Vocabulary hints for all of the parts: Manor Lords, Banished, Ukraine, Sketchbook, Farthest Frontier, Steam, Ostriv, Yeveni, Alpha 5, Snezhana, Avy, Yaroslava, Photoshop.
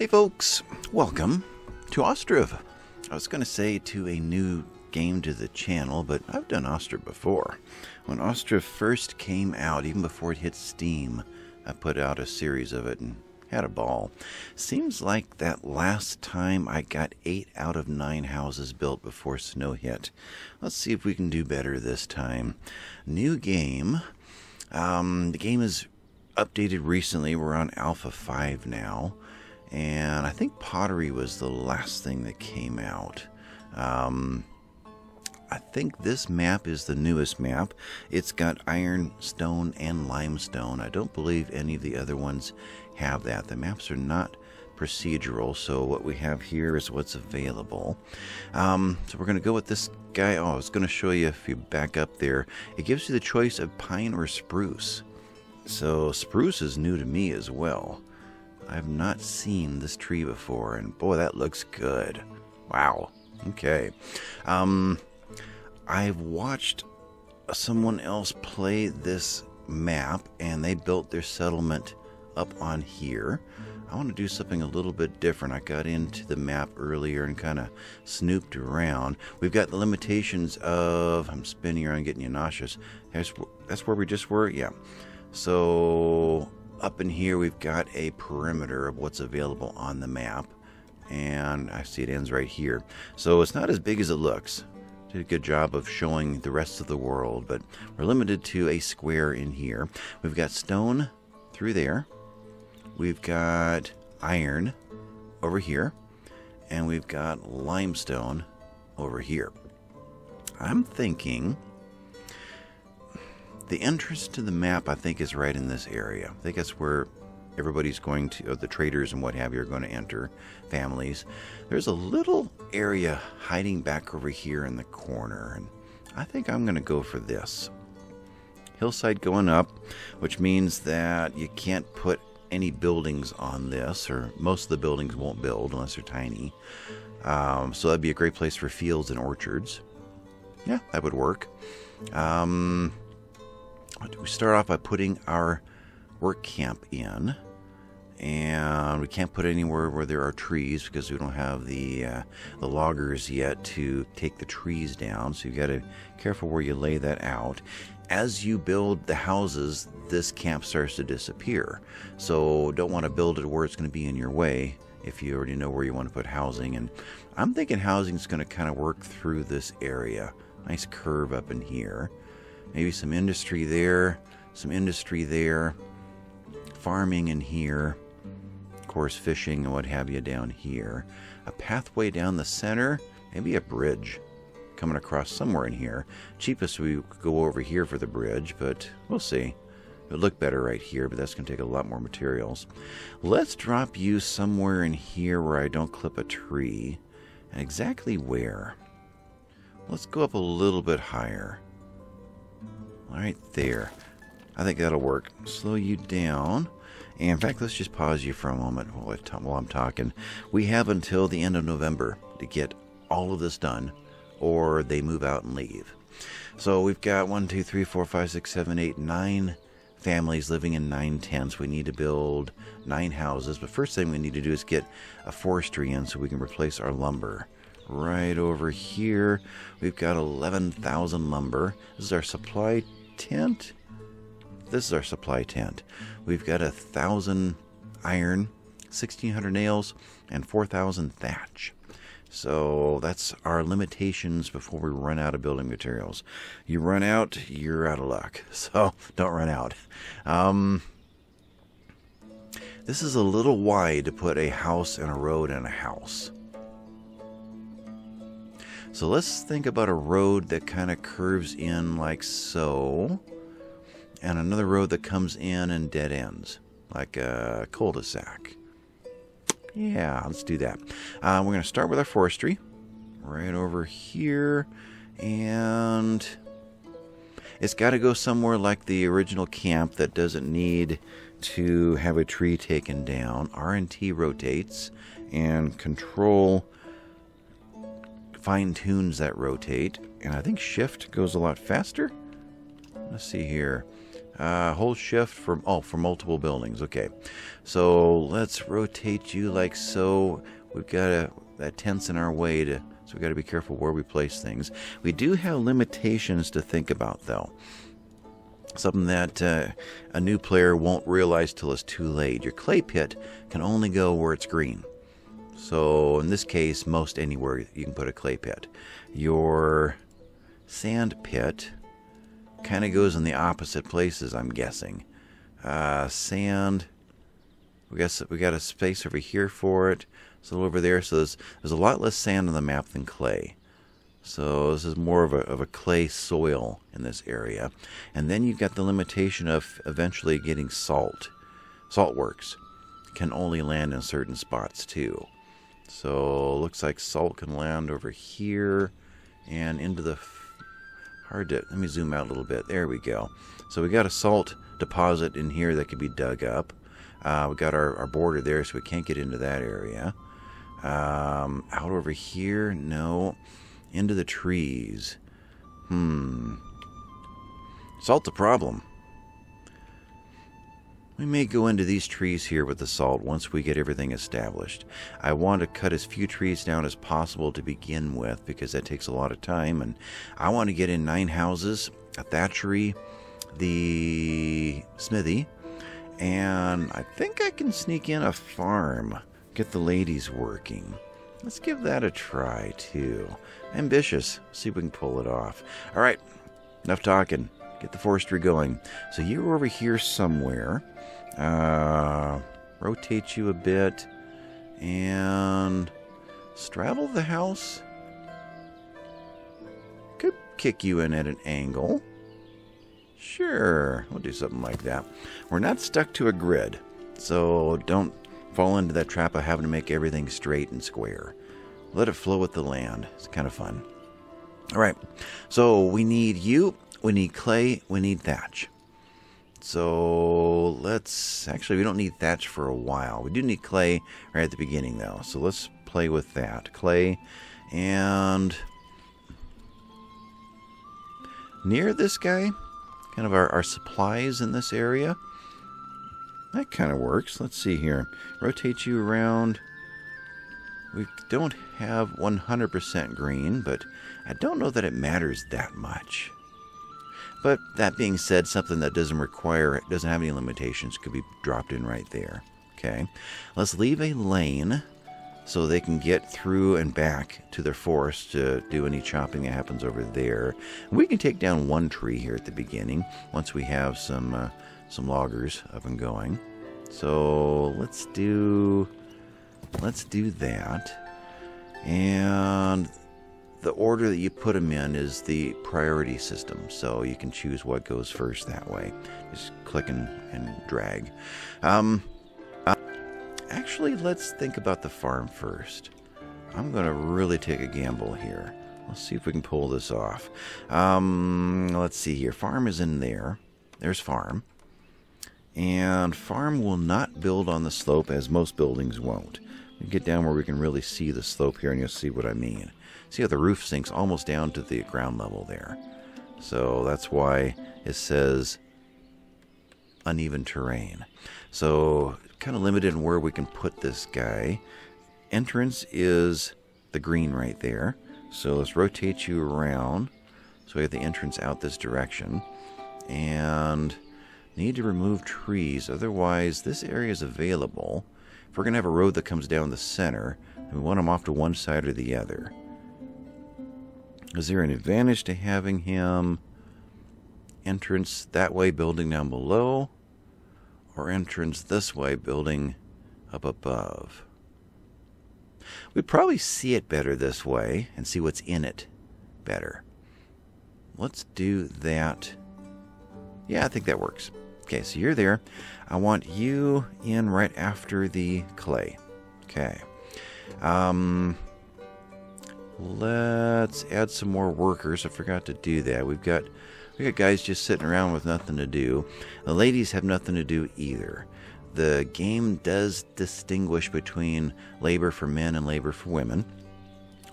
Hey folks, welcome to Ostriv. I was going to say to a new game to the channel, but I've done Ostriv before. When Ostriv first came out, even before it hit Steam, I put out a series of it and had a ball. Seems like that last time I got 8 out of 9 houses built before snow hit. Let's see if we can do better this time. New game. The game is updated recently. We're on Alpha 5 now. And I think pottery was the last thing that came out. I think this map is the newest map. It's got iron, stone, and limestone. I don't believe any of the other ones have that. The maps are not procedural, so what we have here is what's available. So we're going to go with this guy. Oh, I was going to show you if you back up there. It gives you the choice of pine or spruce. So spruce is new to me as well. I've not seen this tree before, and boy, that looks good. Wow. Okay. I've watched someone else play this map, and they built their settlement up on here. I want to do something a little bit different. I got into the map earlier and kind of snooped around. We've got the limitations of... I'm spinning around getting you nauseous. That's where we just were? Yeah. So... up in here, we've got a perimeter of what's available on the map. And I see it ends right here. So it's not as big as it looks. Did a good job of showing the rest of the world, but we're limited to a square in here. We've got stone through there. We've got iron over here. And we've got limestone over here. I'm thinking... the entrance to the map, I think, is right in this area. I think that's where everybody's going to, the traders and what have you, are going to enter, families. There's a little area hiding back over here in the corner, and I think I'm going to go for this. Hillside going up, which means that you can't put any buildings on this, or most of the buildings won't build unless they're tiny. So that'd be a great place for fields and orchards. Yeah, that would work. We start off by putting our work camp in, and we can't put anywhere where there are trees because we don't have the loggers yet to take the trees down, so you've got to be careful where you lay that out. As you build the houses, this camp starts to disappear, so don't want to build it where it's going to be in your way if you already know where you want to put housing. And I'm thinking housing is going to kind of work through this area. Nice curve up in here. Maybe some industry there, some industry there, farming in here, of course fishing and what have you down here. A pathway down the center, maybe a bridge coming across somewhere in here. Cheapest we could go over here for the bridge, but we'll see. It'll look better right here, but that's going to take a lot more materials. Let's drop you somewhere in here where I don't clip a tree. And exactly where? Let's go up a little bit higher. Right there. I think that'll work. Slow you down. And in fact, let's just pause you for a moment while I'm talking. We have until the end of November to get all of this done, or they move out and leave. So we've got 1, 2, 3, 4, 5, 6, 7, 8, 9 families living in 9 tents. We need to build 9 houses. But first thing we need to do is get a forestry in so we can replace our lumber. Right over here, we've got 11,000 lumber. This is our supply tent. This is our supply tent. We've got 1,000 iron, 1,600 nails, and 4,000 thatch. So that's our limitations before we run out of building materials. You run out, you're out of luck. So don't run out. This is a little wide to put a house and a road and a house. So let's think about a road that kind of curves in like so, and another road that comes in and dead ends, like a cul-de-sac. Yeah, let's do that. We're going to start with our forestry, right over here, and it's got to go somewhere like the original camp that doesn't need to have a tree taken down. R&T rotates, and control fine-tunes that rotate, and I think shift goes a lot faster. Let's see here. Hold shift from, oh, for multiple buildings. Okay, so let's rotate you like so. We've got that tent's in our way, so we've got to be careful where we place things. We do have limitations to think about, though. Something that a new player won't realize till it's too late. Your clay pit can only go where it's green. So in this case, most anywhere you can put a clay pit. Your sand pit kind of goes in the opposite places, I'm guessing. Sand, we guess we got a space over here for it. It's a little over there, so there's a lot less sand on the map than clay. So this is more of a clay soil in this area. And then you've got the limitation of eventually getting salt. Salt works can only land in certain spots too. So looks like salt can land over here and into the... Hard to... Let me zoom out a little bit. There we go. So we got a salt deposit in here that could be dug up. We got our border there, so we can't get into that area. Out over here? No. Into the trees. Salt's a problem. We may go into these trees here with the salt once we get everything established. I want to cut as few trees down as possible to begin with, because that takes a lot of time, and I want to get in 9 houses, a thatchery, the smithy, and I think I can sneak in a farm, get the ladies working. Let's give that a try, too. Ambitious. See if we can pull it off. All right. Enough talking. Get the forestry going. So you're over here somewhere. Rotate you a bit. And straddle the house. Could kick you in at an angle. Sure. We'll do something like that. We're not stuck to a grid. So don't fall into that trap of having to make everything straight and square. Let it flow with the land. It's kind of fun. All right. So we need you. We need clay. We need thatch. So let's... Actually, we don't need thatch for a while. We do need clay right at the beginning, though. So let's play with that. Clay and... Near this guy. Kind of our supplies in this area. That kind of works. Let's see here. Rotate you around. We don't have 100% green, but I don't know that it matters that much. But that being said, something that doesn't require, doesn't have any limitations, could be dropped in right there. Okay. Let's leave a lane so they can get through and back to their forest to do any chopping that happens over there. We can take down one tree here at the beginning once we have some loggers up and going. So let's do that. And the order that you put them in is the priority system, so you can choose what goes first that way. Just click and drag. Actually, let's think about the farm first. I'm gonna really take a gamble here. Let's see if we can pull this off. Let's see here. Farm is in there. There's farm. And farm will not build on the slope, as most buildings won't. We get down where we can really see the slope here, and you'll see what I mean. See how the roof sinks almost down to the ground level there. So that's why it says uneven terrain. So kind of limited in where we can put this guy. Entrance is the green right there. So let's rotate you around. So we have the entrance out this direction. And... need to remove trees, otherwise this area is available. If we're going to have a road that comes down the center, then we want them off to one side or the other. Is there an advantage to having him entrance that way, building down below, or entrance this way, building up above? We'd probably see it better this way and see what's in it better. Let's do that. Yeah, I think that works. Okay, so you're there. I want you in right after the clay. Okay. Let's add some more workers. I forgot to do that. We've got guys just sitting around with nothing to do. The ladies have nothing to do either. The game does distinguish between labor for men and labor for women.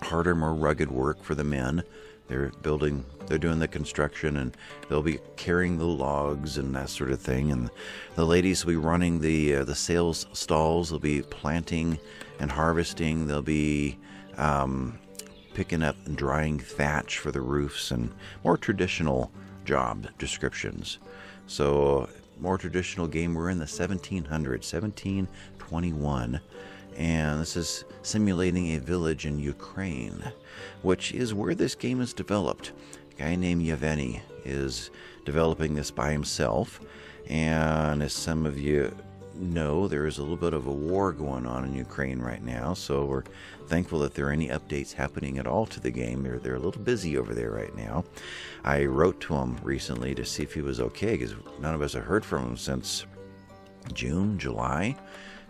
Harder, more rugged work for the men. They're building, they're doing the construction, and they'll be carrying the logs and that sort of thing. And the ladies will be running the sales stalls. They'll be planting and harvesting. They'll be picking up and drying thatch for the roofs, and more traditional job descriptions. So more traditional game. We're in the 1700s, 1721. And this is simulating a village in Ukraine, which is where this game is developed. A guy named Yeveni is developing this by himself. And as some of you know, there is a little bit of a war going on in Ukraine right now. So we're thankful that there are any updates happening at all to the game. They're a little busy over there right now. I wrote to him recently to see if he was okay, because none of us have heard from him since June, July.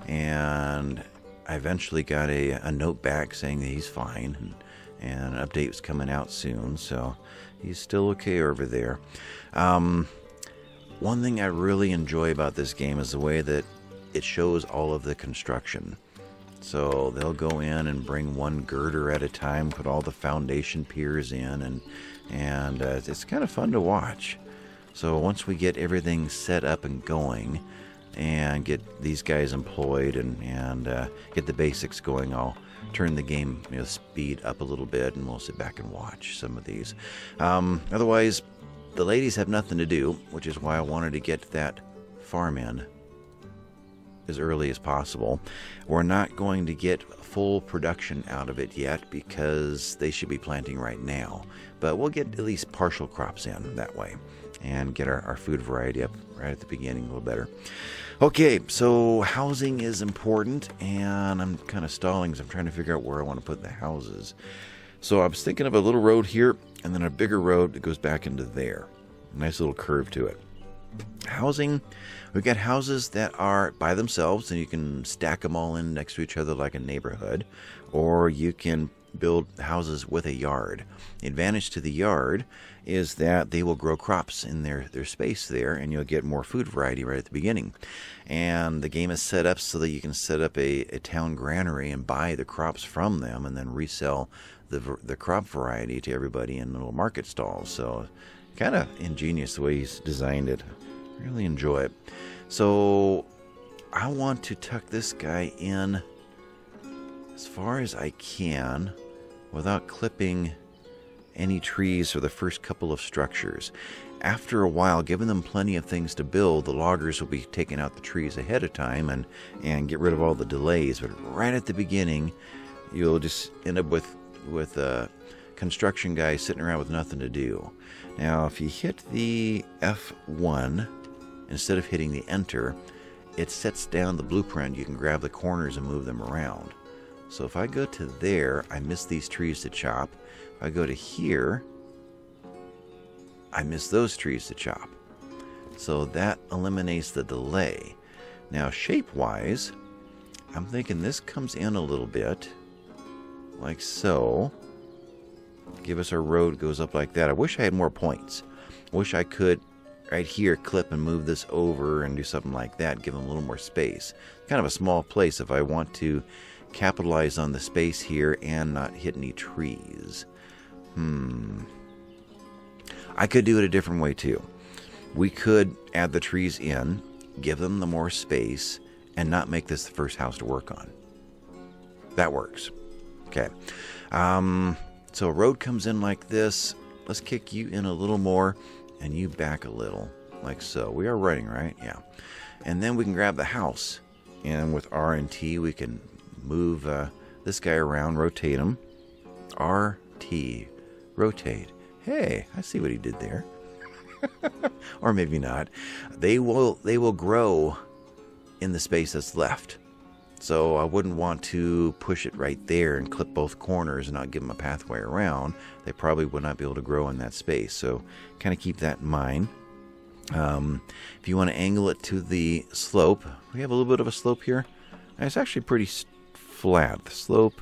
And I eventually got a note back saying that he's fine, and an update was coming out soon, so he's still okay over there. One thing I really enjoy about this game is the way that it shows all of the construction. So they'll go in and bring one girder at a time, put all the foundation piers in, and it's kind of fun to watch. So once we get everything set up and going, and get these guys employed and get the basics going, I'll turn the game speed up a little bit, and we'll sit back and watch some of these. Otherwise, the ladies have nothing to do, which is why I wanted to get that farm in as early as possible. We're not going to get full production out of it yet because they should be planting right now. But we'll get at least partial crops in that way, and get our food variety up right at the beginning a little better. Okay, so housing is important, and I'm kind of stalling because I'm trying to figure out where I want to put the houses. So I was thinking of a little road here, and then a bigger road that goes back into there. Nice little curve to it. Housing, we've got houses that are by themselves, and you can stack them all in next to each other like a neighborhood, or you can build houses with a yard. The advantage to the yard is that they will grow crops in their space there, and you'll get more food variety right at the beginning. And the game is set up so that you can set up a town granary and buy the crops from them, and then resell the crop variety to everybody in little market stalls. So kind of ingenious the way he's designed it. Really enjoy it. So I want to tuck this guy in as far as I can without clipping any trees for the first couple of structures. After a while, giving them plenty of things to build, the loggers will be taking out the trees ahead of time and get rid of all the delays. But right at the beginning, you'll just end up with a construction guy sitting around with nothing to do. Now, if you hit the F1 instead of hitting the enter, it sets down the blueprint. You can grab the corners and move them around. So if I go to there, I miss these trees to chop. If I go to here, I miss those trees to chop. So that eliminates the delay. Now, shape-wise, I'm thinking this comes in a little bit, like so. Give us our road, goes up like that. I wish I had more points. I wish I could, right here, clip and move this over and do something like that, give them a little more space. Kind of a small place if I want to capitalize on the space here and not hit any trees. I could do it a different way too. We could add the trees in, give them the more space, and not make this the first house to work on. That works. Okay. So a road comes in like this. Let's kick you in a little more, and you back a little, like so. We are running, right? Yeah. And then we can grab the house, and with R and T we can move this guy around, rotate him. R, T, rotate. Hey, I see what he did there. Or maybe not. They will grow in the space that's left. So I wouldn't want to push it right there and clip both corners and not give them a pathway around. They probably would not be able to grow in that space. So kind of keep that in mind. If you want to angle it to the slope, we have a little bit of a slope here. And it's actually pretty flat. The slope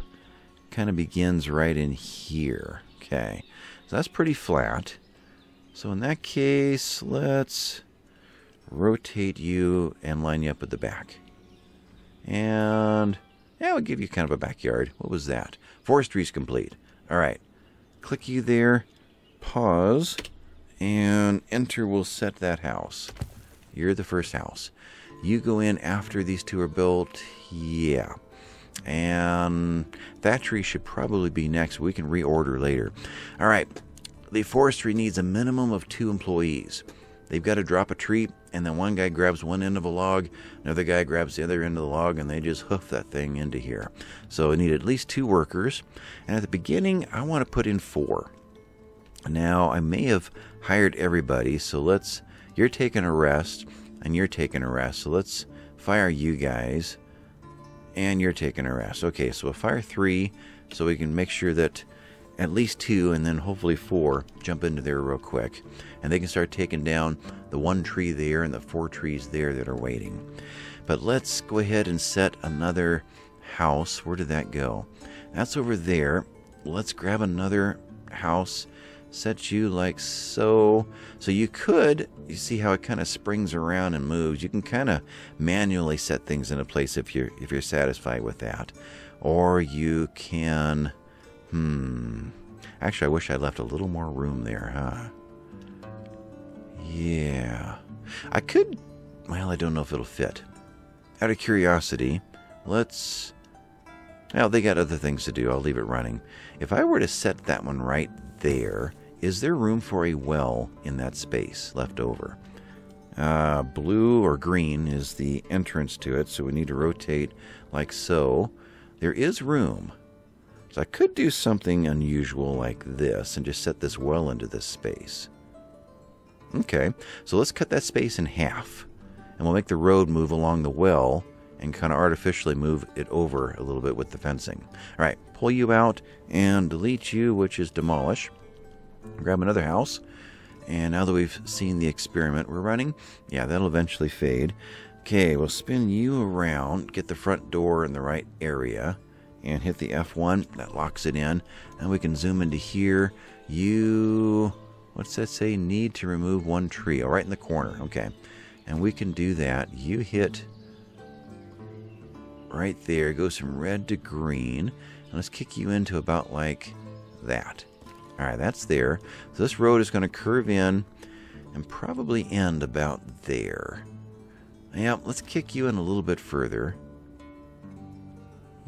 kind of begins right in here. Okay, so that's pretty flat. So in that case, let's rotate you and line you up at the back. And yeah, we'll give you kind of a backyard. What was that? Forestry's complete. All right, click you there, pause, and enter will set that house. You're the first house. You go in after these two are built. Yeah. And that tree should probably be next. We can reorder later. All right. The forestry needs a minimum of 2 employees. They've got to drop a tree, and then one guy grabs one end of a log, another guy grabs the other end of the log, and they just hoof that thing into here. So I need at least 2 workers. And at the beginning, I want to put in 4. Now, I may have hired everybody, so let's... You're taking a rest, and you're taking a rest. So let's fire you guys, and you're taking a rest. Okay, so we'll fire 3, so we can make sure that at least 2, and then hopefully 4, jump into there real quick. And they can start taking down the 1 tree there and the 4 trees there that are waiting. But let's go ahead and set another house. Where did that go? That's over there. Let's grab another house. Set you like so. So you could, you see how it kind of springs around and moves. You can kind of manually set things into place if you're satisfied with that. Or you can... Actually, I wish I left a little more room there, huh? Yeah. I could... Well, I don't know if it'll fit. Out of curiosity, let's... Well, they got other things to do. I'll leave it running. If I were to set that one right there, is there room for a well in that space left over? Blue or green is the entrance to it, so we need to rotate like so. There is room. So I could do something unusual like this and just set this well into this space. Okay, so let's cut that space in half. And we'll make the road move along the well and kind of artificially move it over a little bit with the fencing. All right, pull you out and delete you, which is demolish. Grab another house. And now that we've seen the experiment we're running, yeah, that'll eventually fade. Okay, we'll spin you around, get the front door in the right area. And hit the F1. That locks it in. Now we can zoom into here. You... What's that say? Need to remove 1 tree. Oh, right in the corner. Okay. And we can do that. You hit... Right there. Goes from red to green. And let's kick you into about like that. Alright, that's there. So this road is going to curve in and probably end about there. Yeah, let's kick you in a little bit further.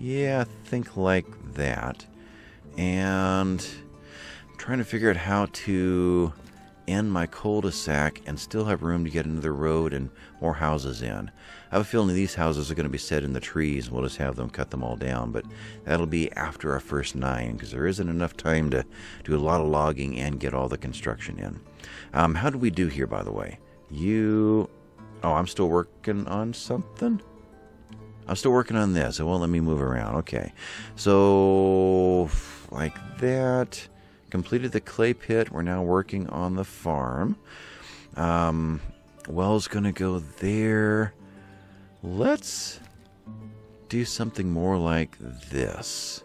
Yeah, I think like that. And I'm trying to figure out how to end my cul-de-sac and still have room to get another road and more houses in. I have a feeling these houses are going to be set in the trees. We'll just have them cut them all down, but that'll be after our first 9 because there isn't enough time to do a lot of logging and get all the construction in. How do we do here, by the way? You... Oh, I'm still working on something? I'm still working on this. It won't let me move around. Okay. So, like that. Completed the clay pit. We're now working on the farm. Well's going to go there. Let's do something more like this.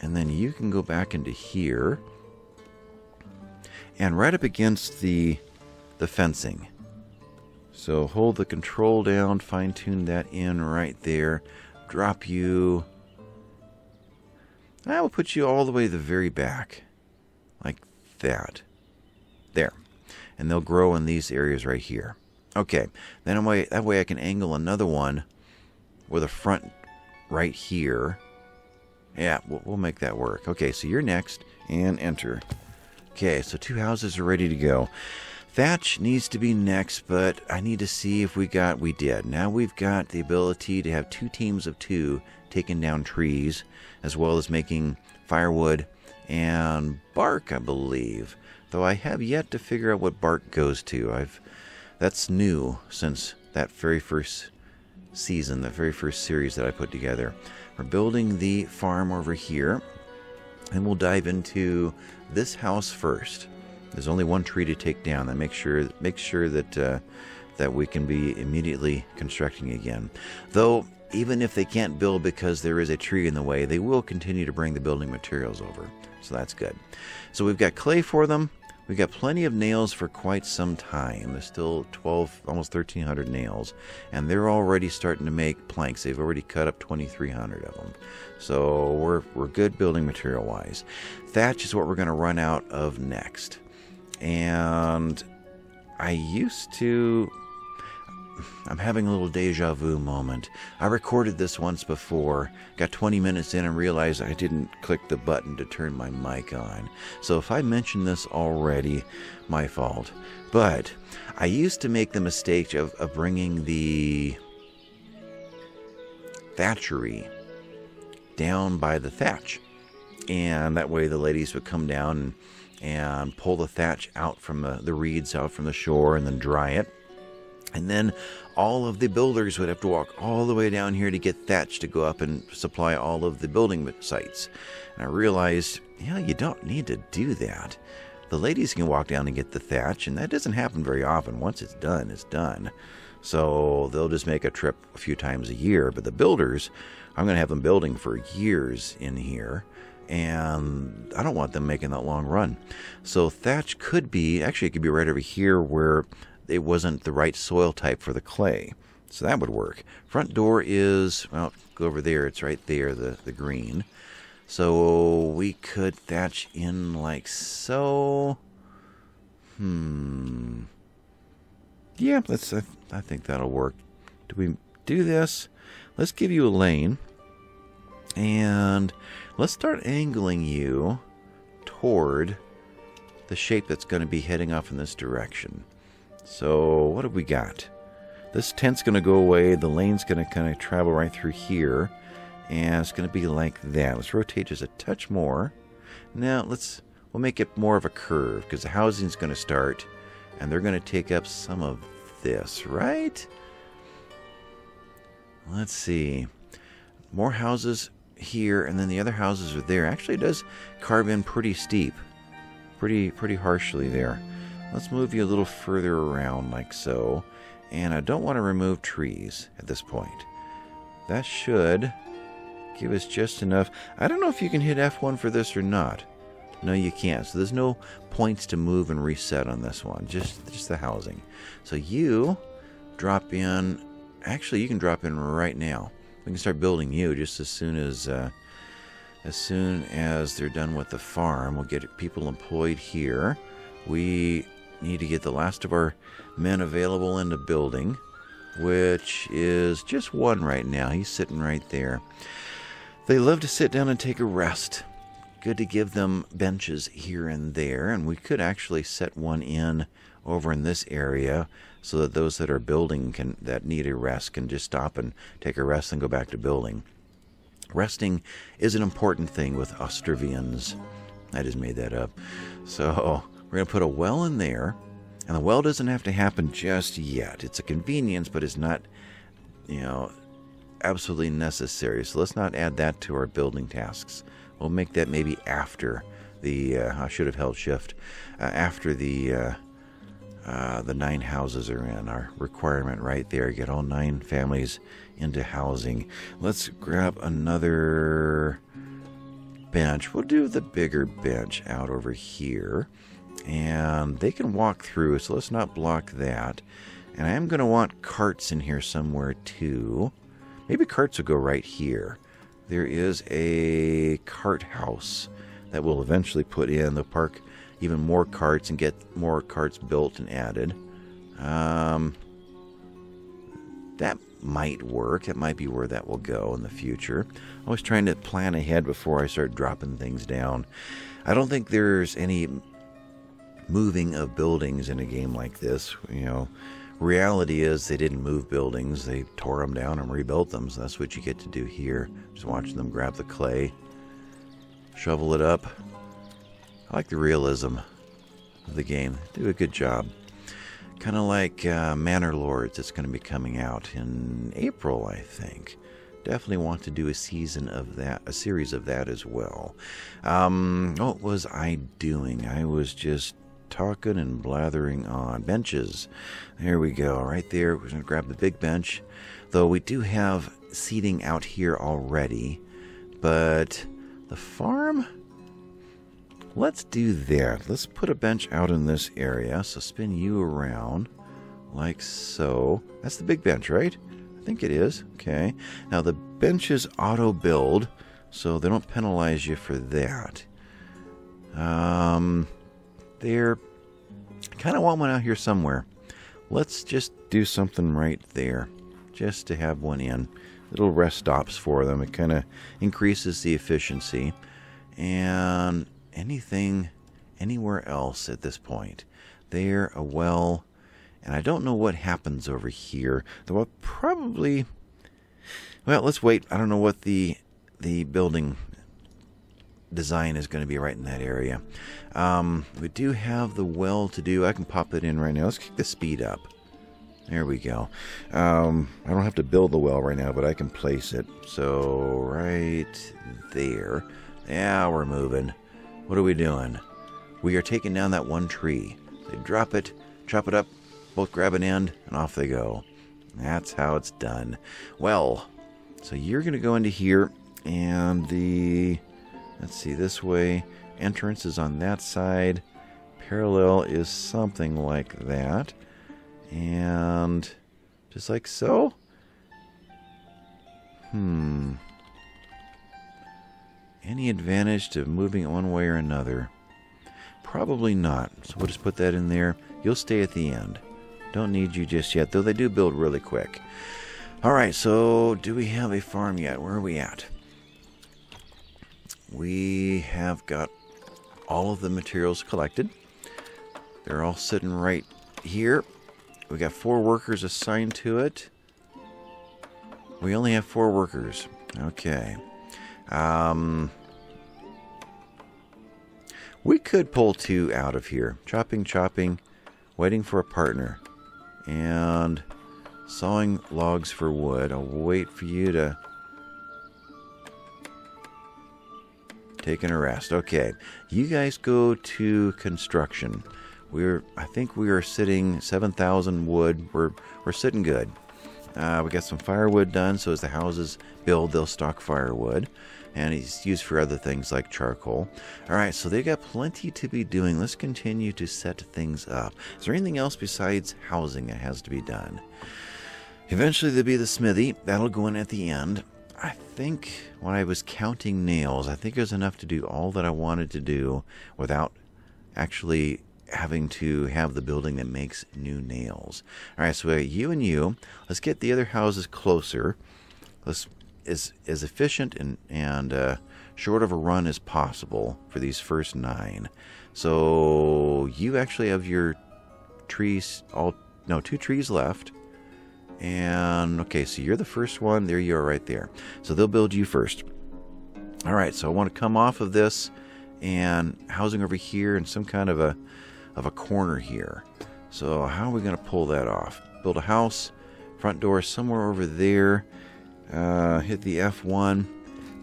And then you can go back into here. And right up against the fencing. So hold the control down, fine-tune that in right there, drop you. I will put you all the way to the very back, like that. There. And they'll grow in these areas right here. Okay, then that way I can angle another one with a front right here. Yeah, we'll make that work. Okay, so you're next, and enter. Okay, so 2 houses are ready to go. Thatch needs to be next, but I need to see if we did. Now we've got the ability to have 2 teams of 2 taking down trees, as well as making firewood and bark, I believe. Though I have yet to figure out what bark goes to. That's new since that very first season, the very first series that I put together. We're building the farm over here, and we'll dive into this house first. There's only 1 tree to take down. That make sure that we can be immediately constructing again. Though even if they can't build because there is a tree in the way, they will continue to bring the building materials over. So that's good. So we've got clay for them. We got plenty of nails for quite some time. There's still 12, almost 1,300 nails, and they're already starting to make planks. They've already cut up 2,300 of them, so we're good building material-wise. Thatch is what we're going to run out of next, and I used to. I'm having a little deja vu moment. I recorded this once before, got 20 minutes in and realized I didn't click the button to turn my mic on. So if I mentioned this already, my fault. But I used to make the mistake of bringing the thatchery down by the thatch. And that way the ladies would come down and pull the thatch out from the reeds out from the shore and then dry it. And then all of the builders would have to walk all the way down here to get thatch to go up and supply all of the building sites. And I realized, yeah, you don't need to do that. The ladies can walk down and get the thatch, and that doesn't happen very often. Once it's done, it's done. So they'll just make a trip a few times a year. But the builders, I'm going to have them building for years in here. And I don't want them making that long run. So thatch could be, actually it could be right over here where it wasn't the right soil type for the clay, so that would work. Front door is, well, go over there, it's right there, the green. So we could thatch in like so. Yeah, let's, I think that'll work. Do we do this? Let's give you a lane, and let's start angling you toward the shape that's going to be heading off in this direction. So what have we got? This tent's going to go away. The lane's going to kind of travel right through here. And it's going to be like that. Let's rotate just a touch more. Now we'll make it more of a curve because the housing's going to start. And they're going to take up some of this, right? Let's see. More houses here and then the other houses are there. Actually, it does carve in pretty steep. Pretty harshly there. Let's move you a little further around like so. And I don't want to remove trees at this point. That should give us just enough. I don't know if you can hit F1 for this or not. No, you can't. So there's no points to move and reset on this one. Just the housing. So you drop in. Actually, you can drop in right now. We can start building you just as soon as they're done with the farm. We'll get people employed here. We need to get the last of our men available in the building, which is just one right now. He's sitting right there. They love to sit down and take a rest. Good to give them benches here and there, and we could actually set one in over in this area so that those that are building that need a rest can just stop and take a rest and go back to building. Resting is an important thing with Ostrivians. I just made that up. So we're going to put a well in there, and the well doesn't have to happen just yet. It's a convenience, but it's not, you know, absolutely necessary. So let's not add that to our building tasks. We'll make that maybe after the, I should have held shift, after the 9 houses are in. Our requirement right there, get all 9 families into housing. Let's grab another bench. We'll do the bigger bench out over here. And they can walk through, so let's not block that. And I am going to want carts in here somewhere too. Maybe carts will go right here. There is a cart house that we'll eventually put in. They'll park even more carts and get more carts built and added. That might work. That might be where that will go in the future. I was trying to plan ahead before I start dropping things down. I don't think there's any moving of buildings in a game like this. You know, reality is they didn't move buildings, they tore them down and rebuilt them. So that's what you get to do here. Just watching them grab the clay, shovel it up. I like the realism of the game. They do a good job. Kind of like Manor Lords. It's going to be coming out in April, I think. Definitely want to do a season of that, a series of that as well. What was I doing? I was just talking and blathering on benches. There we go, right there. We're going to grab the big bench, though we do have seating out here already. But the farm, Let's do that. Let's put a bench out in this area. So spin you around like so. That's the big bench, right? I think it is. Okay. Now the benches auto build, so they don't penalize you for that. They're... I kind of want one out here somewhere. Let's just do something right there just to have one in. Little rest stops for them. It kind of increases the efficiency. And anything anywhere else at this point. There, a well, and I don't know what happens over here. Though I'll probably... Well, let's wait. I don't know what the building design is going to be right in that area. We do have the well to do. I can pop it in right now. Let's kick the speed up. There we go. I don't have to build the well right now, but I can place it. So, right there. Yeah, we're moving. What are we doing? We are taking down that one tree. They drop it, chop it up, both grab an end, and off they go. That's how it's done. Well, so you're going to go into here, and the... Let's see, this way. Entrance is on that side. Parallel is something like that. And just like so. Any advantage to moving it one way or another? Probably not. So we'll just put that in there. You'll stay at the end. Don't need you just yet, though they do build really quick. Alright, so do we have a farm yet? Where are we at? We have got all of the materials collected. They're all sitting right here. We got 4 workers assigned to it. We only have 4 workers. Okay. We could pull 2 out of here. Chopping, waiting for a partner. And sawing logs for wood. I'll wait for you to take a rest. Okay. You guys go to construction. I think we are sitting 7,000 wood. We're sitting good. We got some firewood done, so as the houses build, they'll stock firewood. And it's used for other things like charcoal. Alright, so they got plenty to be doing. Let's continue to set things up. Is there anything else besides housing that has to be done? Eventually there'll be the smithy. That'll go in at the end. I think when I was counting nails, I think it was enough to do all that I wanted to do without actually... having to have the building that makes new nails. Alright, so you and you, let's get the other houses closer. Let's as efficient and short of a run as possible for these first 9. So you actually have your trees all 2 trees left. And okay, so you're the first one. There you are right there. So they'll build you first. Alright, so I want to come off of this and housing over here and some kind of a corner here. So how are we going to pull that off? Build a house, front door somewhere over there, hit the F1,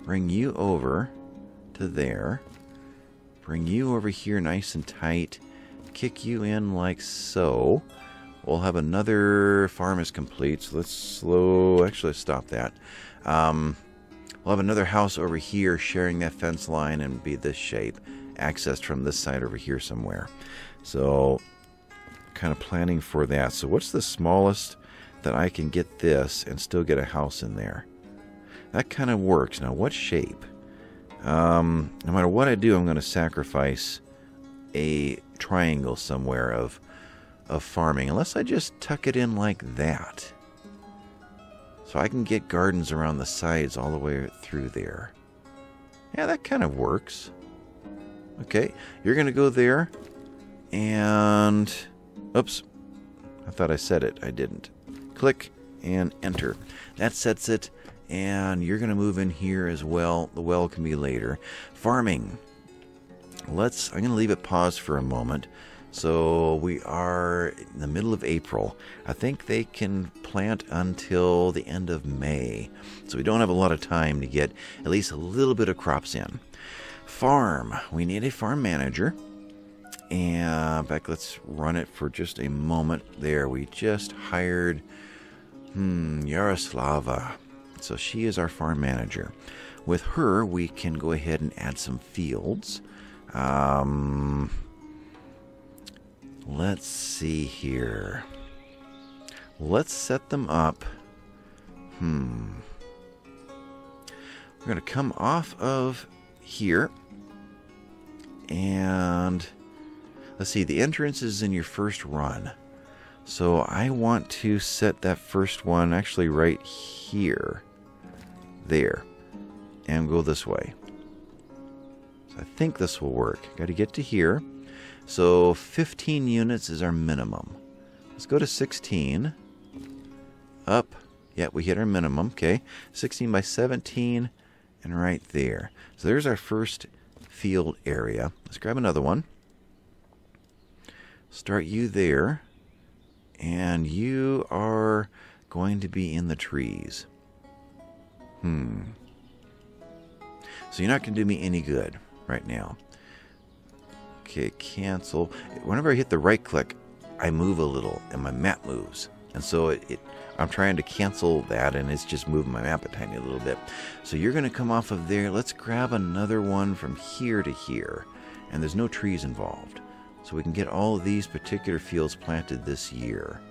bring you over to there, bring you over here nice and tight, kick you in like so. We'll have another farm is complete, so let's stop that. We'll have another house over here sharing that fence line and be this shape, accessed from this side over here somewhere. So, kind of planning for that. So what's the smallest that I can get this and still get a house in there? That kind of works. Now, what shape? No matter what I do, I'm going to sacrifice a triangle somewhere of farming. Unless I just tuck it in like that. So I can get gardens around the sides all the way through there. Yeah, that kind of works. Okay, you're going to go there. And, oops, I thought I said it. I didn't. Click and enter. That sets it, and you're going to move in here as well. The well can be later. Farming. I'm going to leave it paused for a moment. So we are in the middle of April. I think they can plant until the end of May. So we don't have a lot of time to get at least a little bit of crops in. Farm. We need a farm manager. And in fact, let's run it for just a moment there. We just hired Yaroslava. So she is our farm manager. With her, we can go ahead and add some fields. Let's see here. Let's set them up. We're going to come off of here. And let's see, the entrance is in your first run. So I want to set that first one actually right here. There. And go this way. So I think this will work. Got to get to here. So 15 units is our minimum. Let's go to 16. Up. Yeah, we hit our minimum. Okay. 16 by 17 and right there. So there's our first field area. Let's grab another one. Start you there. And you are going to be in the trees. So you're not going to do me any good right now. Okay, cancel. Whenever I hit the right click, I move a little and my map moves. And so I'm trying to cancel that and it's just moving my map a tiny little bit. So you're going to come off of there. Let's grab another one from here to here. And there's no trees involved. So we can get all of these particular fields planted this year.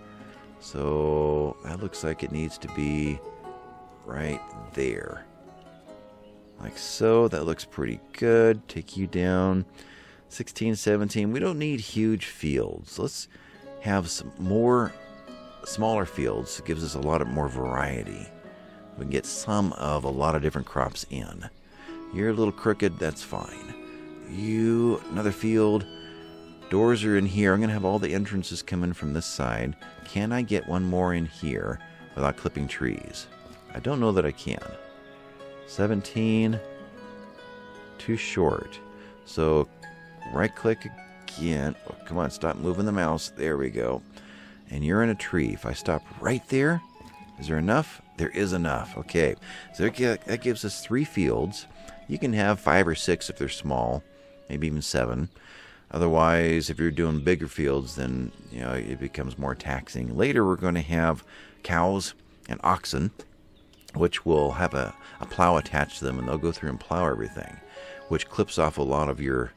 So that looks like it needs to be right there. Like so. That looks pretty good. Take you down. 16, 17. We don't need huge fields. Let's have some more smaller fields. It gives us a lot of more variety. We can get some of a lot of different crops in. You're a little crooked. That's fine. You, another field. Doors are in here. I'm going to have all the entrances come in from this side. Can I get one more in here without clipping trees? I don't know that I can. 17. Too short. So right click again. Oh, come on, stop moving the mouse. There we go. And you're in a tree. If I stop right there, is there enough? There is enough. Okay. So that gives us 3 fields. You can have 5 or 6 if they're small, maybe even 7. Otherwise, if you're doing bigger fields, then you know it becomes more taxing. Later, we're going to have cows and oxen, which will have a plow attached to them, and they'll go through and plow everything, which clips off a lot of your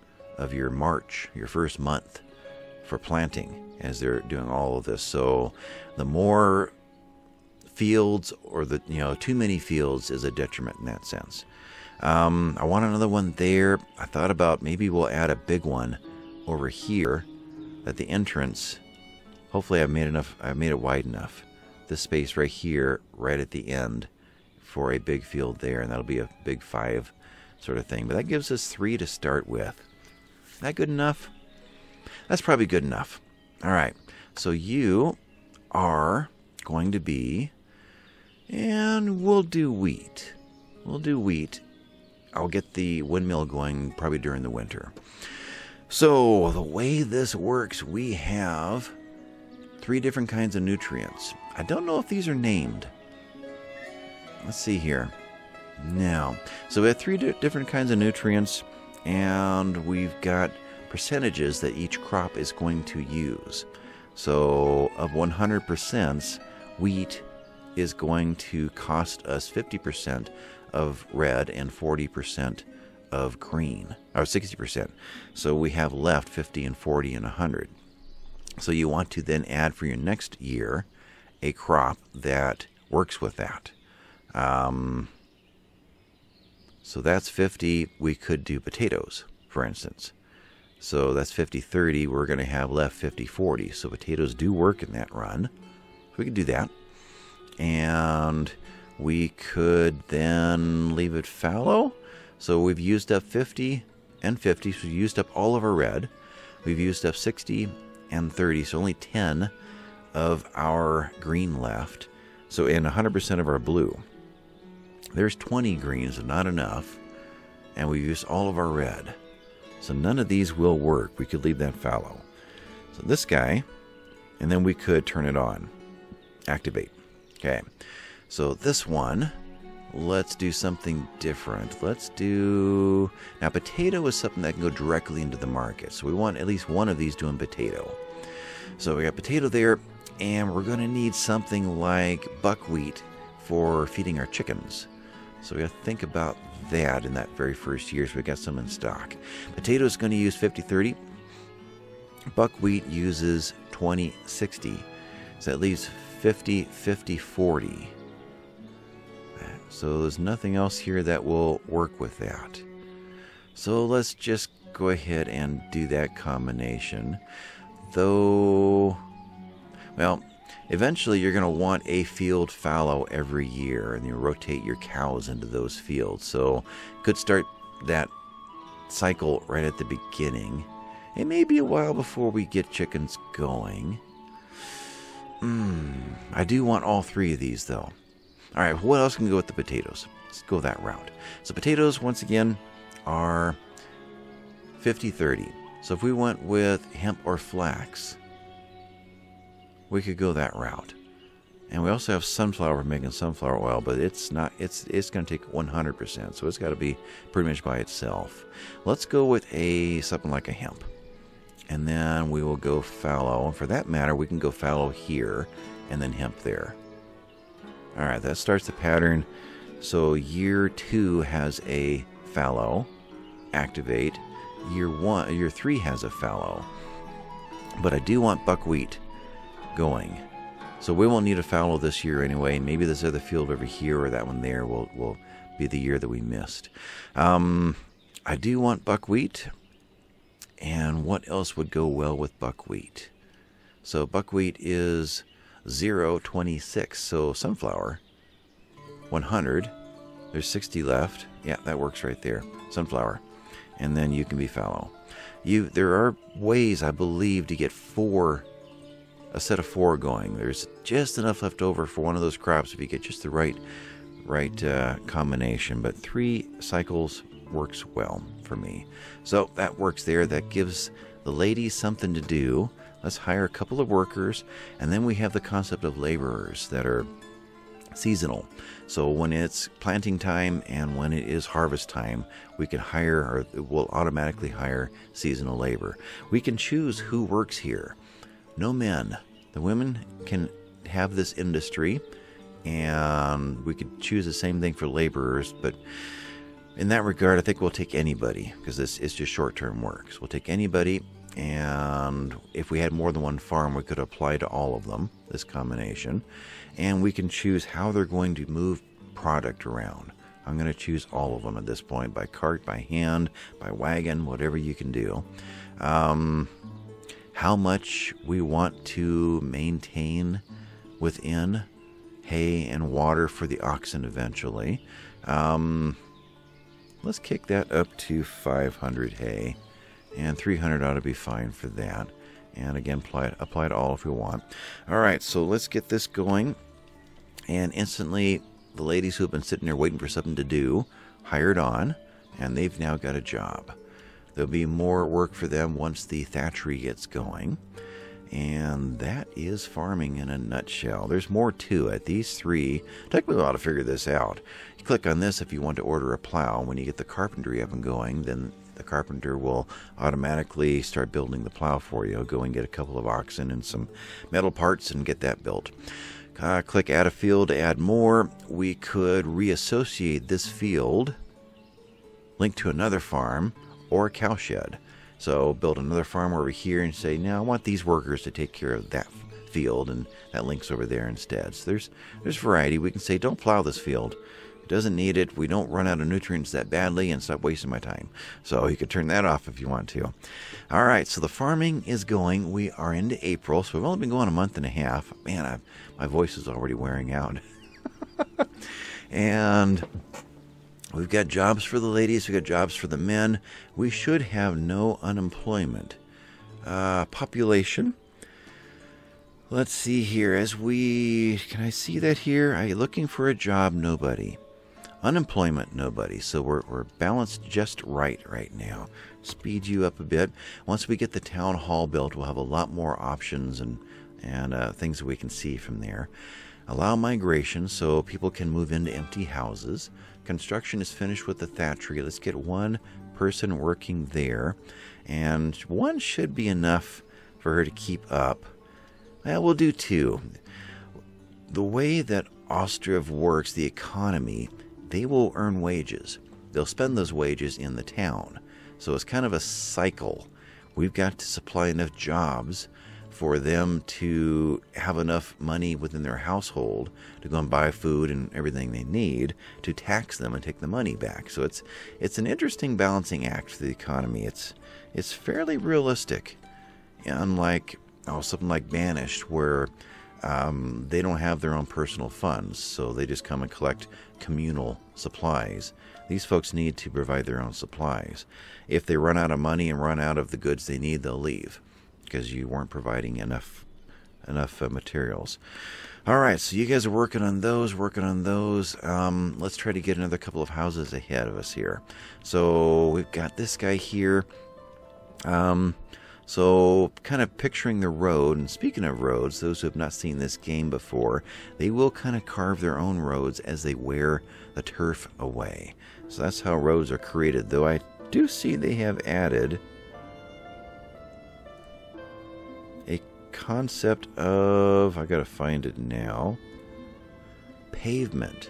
March, your first month for planting as they're doing all of this. So the more fields or the, you know, too many fields is a detriment in that sense. I want another one there. I thought about maybe we'll add a big one over here at the entrance. Hopefully I've made enough. I've made it wide enough. This space right here, right at the end for a big field there. And that'll be a big 5 sort of thing. But that gives us 3 to start with. Is that good enough? That's probably good enough. All right. So you are going to be, and we'll do wheat. We'll do wheat. I'll get the windmill going probably during the winter. So the way this works, we have 3 different kinds of nutrients. I don't know if these are named. Let's see here. Now, so we have 3 different kinds of nutrients, and we've got percentages that each crop is going to use. So of 100%, wheat is going to cost us 50% of red and 40% of green, or 60%. So we have left 50 and 40 and 100. So you want to then add for your next year a crop that works with that. So that's 50. We could do potatoes, for instance. So that's 50-30. We're going to have left 50-40. So potatoes do work in that run. So we could do that. And we could then leave it fallow. So we've used up 50 and 50. So we've used up all of our red. We've used up 60 and 30. So only 10 of our green left. So in 100% of our blue. There's 20 greens, so not enough. And we've used all of our red. So none of these will work. We could leave that fallow. So this guy, and then we could turn it on. Activate. Okay. So this one, let's do something different. Let's do... Now, potato is something that can go directly into the market. So we want at least one of these doing potato. So we got potato there, and we're going to need something like buckwheat for feeding our chickens. So we gotta think about that in that very first year, so we got some in stock. Potatoes gonna use 50/30. Buckwheat uses 20/60. So that leaves 50/50/40. So there's nothing else here that will work with that. So let's just go ahead and do that combination. Though, well, eventually you're going to want a field fallow every year, and you rotate your cows into those fields. So could start that cycle right at the beginning. It may be a while before we get chickens going. I do want all three of these, though. All right, what else can we go with the potatoes? Let's go that route. So potatoes, once again, are 50/30. So if we went with hemp or flax, we could go that route. And we also have sunflower. We're making sunflower oil, but it's not. It's going to take 100%. So it's got to be pretty much by itself. Let's go with something like a hemp, and then we will go fallow. And for that matter, we can go fallow here, and then hemp there. All right, that starts the pattern. So year 2 has a fallow, activate. Year 3 has a fallow. But I do want buckwheat going. So we won't need a fallow this year anyway. Maybe this other field over here or that one there will be the year that we missed. I do want buckwheat. And what else would go well with buckwheat? So buckwheat is 0/26, so sunflower 100. There's 60 left. Yeah, that works right there. Sunflower, and then you can be fallow. There are ways, I believe, to get a set of four going. There's just enough left over for one of those crops if you get just the right combination. But 3 cycles works well for me. So that works there. That gives the ladies something to do. Let's hire a couple of workers, and then we have the concept of laborers that are seasonal. So when it's planting time and when it is harvest time, we can hire, or it will automatically hire, seasonal labor. We can choose who works here. No men. The women can have this industry, and we could choose the same thing for laborers, but in that regard, I think we'll take anybody, because this is just short-term work. So we'll take anybody. And if we had more than one farm, we could apply to all of them, this combination. And we can choose how they're going to move product around. I'm going to choose all of them at this point, by cart, by hand, by wagon, whatever you can do. How much we want to maintain within hay and water for the oxen eventually. Let's kick that up to 500 hay. And 300 ought to be fine for that. And again, apply it all if we want. All right, so let's get this going. And instantly, the ladies who have been sitting there waiting for something to do, hired on, and they've now got a job. There'll be more work for them once the thatchery gets going. And that is farming in a nutshell. There's more to it. These 3 took me a while to figure this out. You click on this if you want to order a plow. When you get the carpentry up and going, then the carpenter will automatically start building the plow for you. Go and get a couple of oxen and some metal parts and get that built. Click add a field to add more. We could reassociate this field, link to another farm or a cow shed. So build another farm over here and say, now I want these workers to take care of that field, and that links over there instead. So there's variety. We can say, don't plow this field. Doesn't need it. We don't run out of nutrients that badly, and stop wasting my time. So you could turn that off if you want to. All right, so the farming is going. We are into April, so we've only been going a month and a half. Man, my voice is already wearing out. And we've got jobs for the ladies. We've got jobs for the men. We should have no unemployment. Population. Let's see here. Can I see that here? Are you looking for a job? Nobody. Unemployment, nobody. So we're balanced just right now. Speed you up a bit. Once we get the town hall built, we'll have a lot more options and things that we can see from there. Allow migration so people can move into empty houses. Construction is finished with the thatchery. Let's get one person working there. And one should be enough for her to keep up. We'll do 2. The way that Ostriv works, the economy, they will earn wages. They'll spend those wages in the town. So it's kind of a cycle. We've got to supply enough jobs for them to have enough money within their household to go and buy food and everything they need, to tax them and take the money back. So it's an interesting balancing act for the economy. It's fairly realistic, unlike something like Banished, where they don't have their own personal funds, so they just come and collect communal supplies. These folks need to provide their own supplies. If they run out of money and run out of the goods they need, they'll leave, because you weren't providing enough materials. All right, so you guys are working on those, let's try to get another couple of houses ahead of us here. So we've got this guy here. So kind of picturing the road, and speaking of roads, those who have not seen this game before, they will kind of carve their own roads as they wear the turf away. So that's how roads are created, though I do see they have added concept of, I gotta find it now, pavement.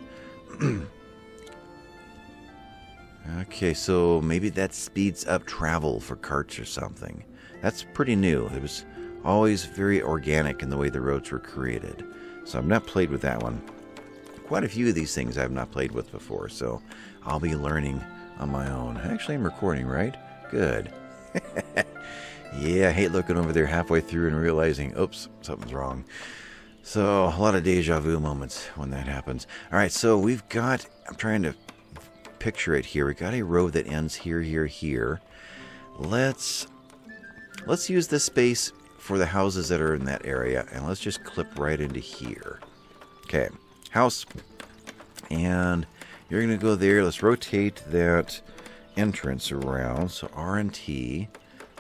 Okay, so maybe that speeds up travel for carts or something. That's pretty new. It was always very organic in the way the roads were created. So I've not played with that one. Quite a few of these things I've not played with before, so I'll be learning on my own. Actually, I'm recording, right? Good. Yeah, I hate looking over there halfway through and realizing, oops, something's wrong. So, a lot of deja vu moments when that happens. Alright, so we've got, I'm trying to picture it here. We've got a road that ends here, here, here. Let's use this space for the houses that are in that area, and let's just clip right into here. Okay, house. And you're going to go there. Let's rotate that entrance around. So, R and T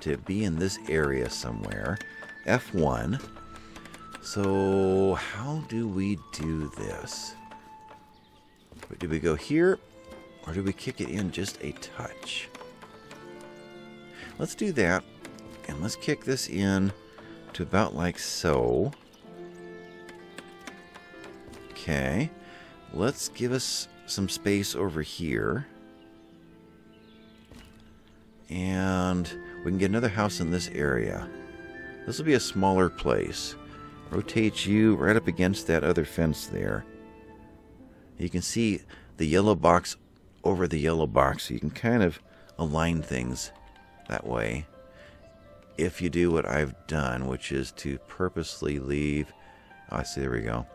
to be in this area somewhere. F1. So how do we do this? Do we go here, or do we kick it in just a touch? Let's do that, and let's kick this in to about like so. Okay, let's give us some space over here, and we can get another house in this area. This will be a smaller place. Rotate you right up against that other fence there. You can see the yellow box over the yellow box. So you can kind of align things that way if you do what I've done, which is to purposely leave... I see, there we go.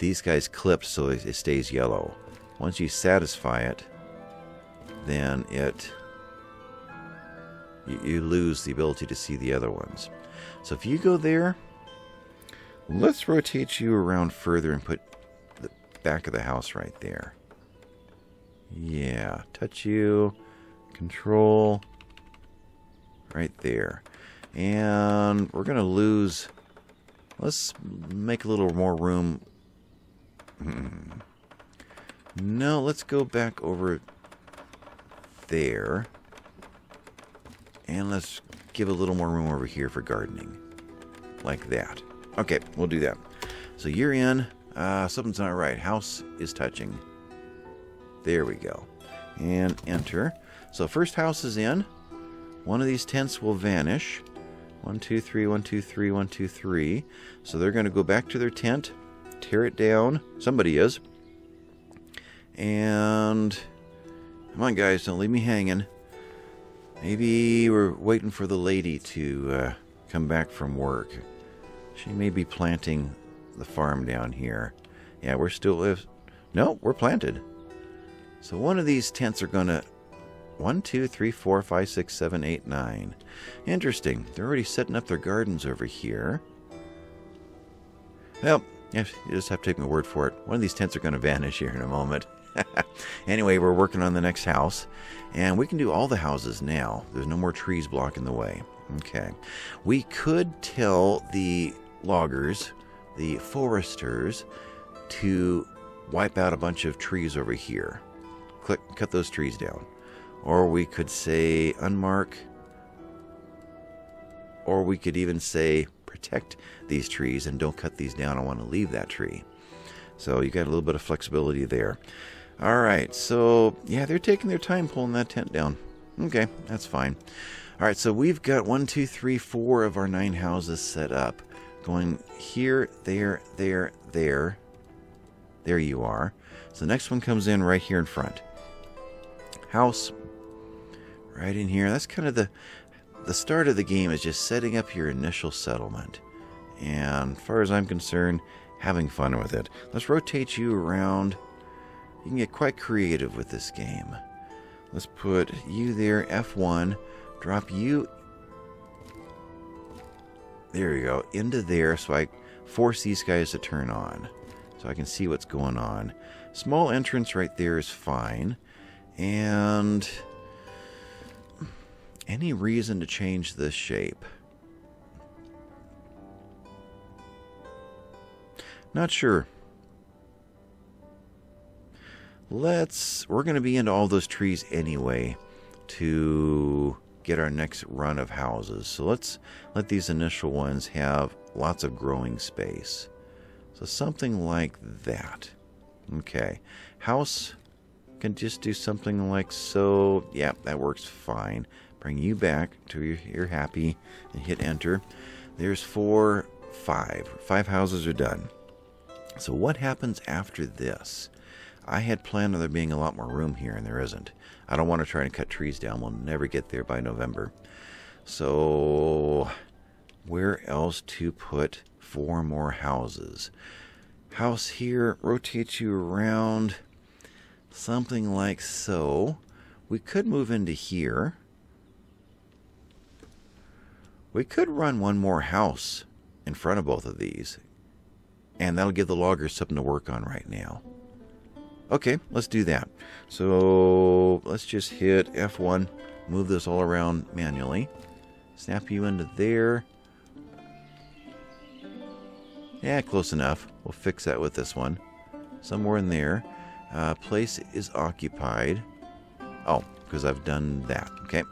These guys clipped so it stays yellow. Once you satisfy it, then it... you lose the ability to see the other ones. So if you go there, let's rotate you around further and put the back of the house right there. Yeah, touch you, control, right there. And we're going to lose, let's make a little more room. No, let's go back over there. And let's give a little more room over here for gardening. Like that. Okay, we'll do that. So you're in. Something's not right. House is touching. There we go. And enter. So first house is in. One of these tents will vanish. 1, 2, 3, 1, 2, 3, 1, 2, 3. So they're going to go back to their tent. Tear it down. Somebody is. And... come on, guys. Don't leave me hanging. Maybe we're waiting for the lady to come back from work. She may be planting the farm down here. Yeah, we're still... no, we're planted. So one of these tents are going to... 1, 2, 3, 4, 5, 6, 7, 8, 9. Interesting. They're already setting up their gardens over here. Well, you just have to take my word for it. One of these tents are going to vanish here in a moment. Anyway, we're working on the next house, and we can do all the houses now. There's no more trees blocking the way. Okay, we could tell the loggers, the foresters, to wipe out a bunch of trees over here. Click, cut those trees down. Or we could say unmark, or we could even say protect these trees and don't cut these down. I want to leave that tree. So you got a little bit of flexibility there. Alright, so, yeah, they're taking their time pulling that tent down. Okay, that's fine. Alright, so we've got 1, 2, 3, 4 of our 9 houses set up. Going here, there, there. There you are. So the next one comes in right here in front. House. Right in here. That's kind of the start of the game, is just setting up your initial settlement. And as far as I'm concerned, having fun with it. Let's rotate you around. You can get quite creative with this game. Let's put you there, F1, drop you, there you go, into there, so I force these guys to turn on, so I can see what's going on. Small entrance right there is fine, and any reason to change this shape? Not sure. We're going to be into all those trees anyway to get our next run of houses. So let's let these initial ones have lots of growing space. So something like that. Okay. House can just do something like so. Yeah, that works fine. Bring you back to you're happy and hit enter. There's 4, 5. 5 houses are done. So what happens after this? I had planned on there being a lot more room here, and there isn't. I don't want to try and cut trees down. We'll never get there by November. So, where else to put 4 more houses? House here, rotate you around, something like so. We could move into here. We could run 1 more house in front of both of these, and that'll give the loggers something to work on right now. Okay, let's do that. So let's just hit F1, move this all around manually, snap you into there. Yeah, close enough. We'll fix that with this one. Somewhere in there. Place is occupied. Oh, because I've done that. Okay.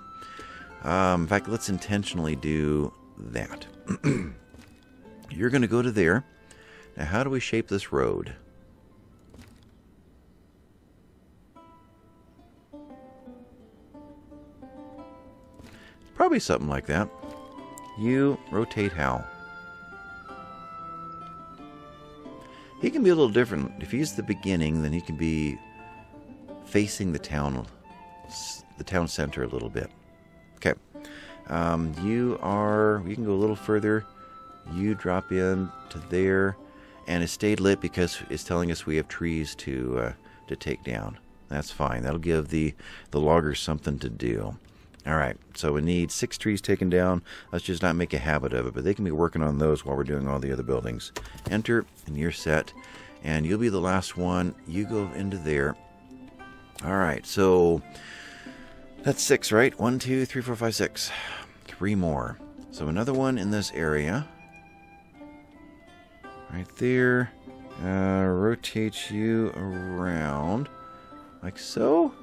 In fact, let's intentionally do that. You're going to go to there. Now, how do we shape this road? Probably something like that. You rotate how? He can be a little different. If he's the beginning, then he can be facing the town center a little bit. Okay. You can go a little further. You drop in to there, and it stayed lit because it's telling us we have trees to take down. That's fine. That'll give the loggers something to do. All right, so we need 6 trees taken down. Let's just not make a habit of it, but they can be working on those while we're doing all the other buildings. Enter, and you're set. And you'll be the last one. You go into there. All right, so that's 6, right? 1, 2, 3, 4, 5, 6. 3 more. So another one in this area. Right there. Rotate you around. Like so.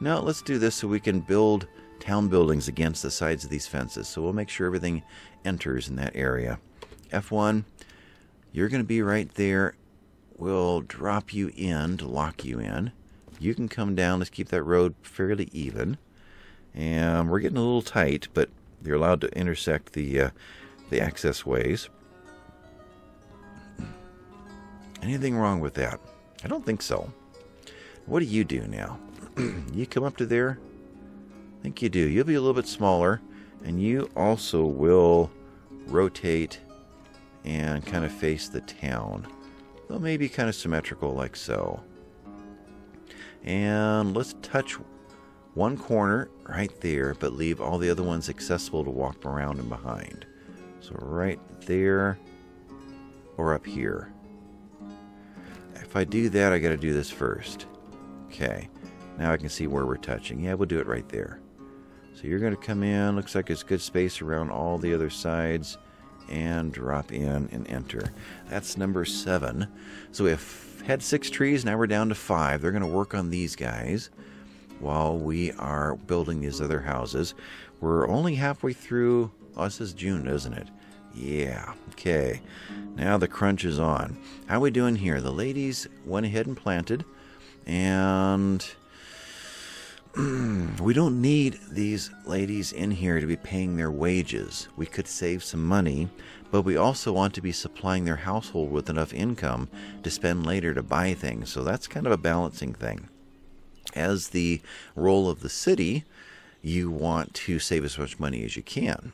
Now let's do this so we can build town buildings against the sides of these fences. So we'll make sure everything enters in that area. F1, you're going to be right there. We'll drop you in to lock you in. You can come down. Let's keep that road fairly even. And we're getting a little tight, but you're allowed to intersect the access ways. Anything wrong with that? I don't think so. What do you do now? You come up to there. I think you do. You'll be a little bit smaller, and you also will rotate and kind of face the town. Though maybe kind of symmetrical like so. And let's touch one corner right there, but leave all the other ones accessible to walk around and behind. So right there or up here. If I do that, I got to do this first. Okay. Now I can see where we're touching. Yeah, we'll do it right there. So you're going to come in. Looks like it's good space around all the other sides. And drop in and enter. That's number 7. So we have had 6 trees. Now we're down to 5. They're going to work on these guys while we are building these other houses. We're only halfway through. Oh, this is June, isn't it? Yeah. Okay. Now the crunch is on. How are we doing here? The ladies went ahead and planted. And we don't need these ladies in here to be paying their wages. We could save some money, but we also want to be supplying their household with enough income to spend later to buy things. So that's kind of a balancing thing. As the role of the city, you want to save as much money as you can.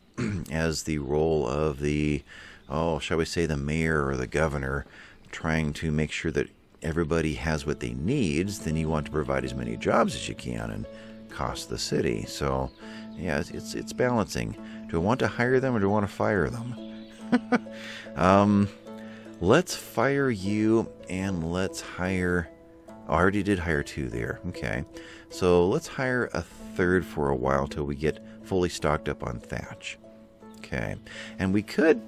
As the role of the, oh, shall we say the mayor or the governor, trying to make sure that everybody has what they needs, then you want to provide as many jobs as you can and cost the city. So, yeah, it's balancing. Do I want to hire them or do I want to fire them? Let's fire you and let's hire... I already did hire two there. Okay. So let's hire a third for a while till we get fully stocked up on thatch. Okay. And we could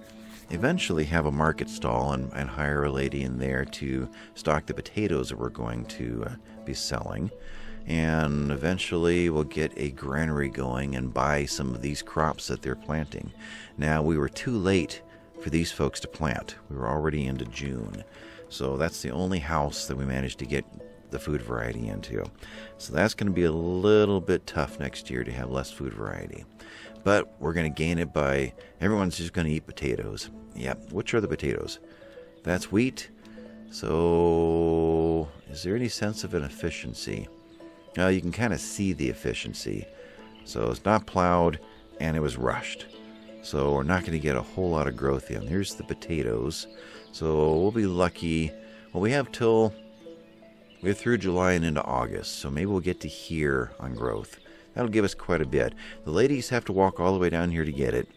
eventually have a market stall and hire a lady in there to stock the potatoes that we're going to be selling. And eventually we'll get a granary going and buy some of these crops that they're planting. Now, we were too late for these folks to plant. We were already into June. So that's the only house that we managed to get the food variety into. So that's going to be a little bit tough next year to have less food variety. But we're going to gain it by everyone's just going to eat potatoes. Yep. Which are the potatoes? That's wheat. So is there any sense of an efficiency? Now you can kind of see the efficiency. So it's not plowed and it was rushed. So we're not going to get a whole lot of growth in. Here's the potatoes. So we'll be lucky. Well, we have till... we're through July and into August. So maybe we'll get to here on growth. That'll give us quite a bit. The ladies have to walk all the way down here to get it.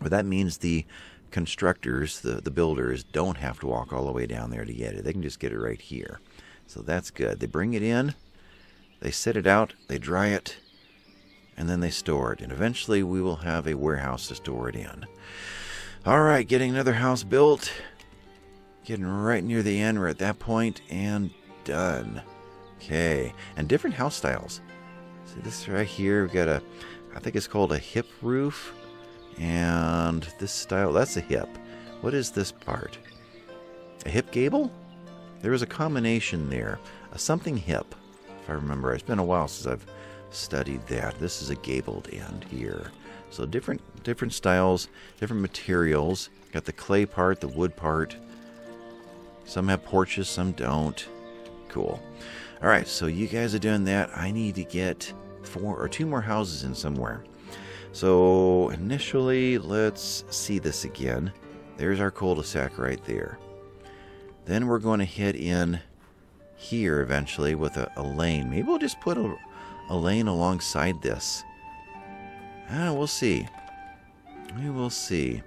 But that means the constructors, the builders, don't have to walk all the way down there to get it. They can just get it right here. So that's good. They bring it in. They set it out. They dry it. And then they store it. And eventually we will have a warehouse to store it in. All right, getting another house built. Getting right near the end. We're at that point. And done. Okay. And different house styles. See this right here. We've got a, I think it's called a hip roof. And this style, that's a hip. What is this part? A hip gable? There was a combination there. A something hip, if I remember. It's been a while since I've studied that. This is a gabled end here. So different styles, different materials. Got the clay part, the wood part. Some have porches, some don't. Cool. All right, so you guys are doing that. I need to get two more houses in somewhere. So initially, let's see this again. There's our cul-de-sac right there. Then we're going to head in here eventually with a lane. Maybe we'll just put a lane alongside this. Ah, we'll see. We will see.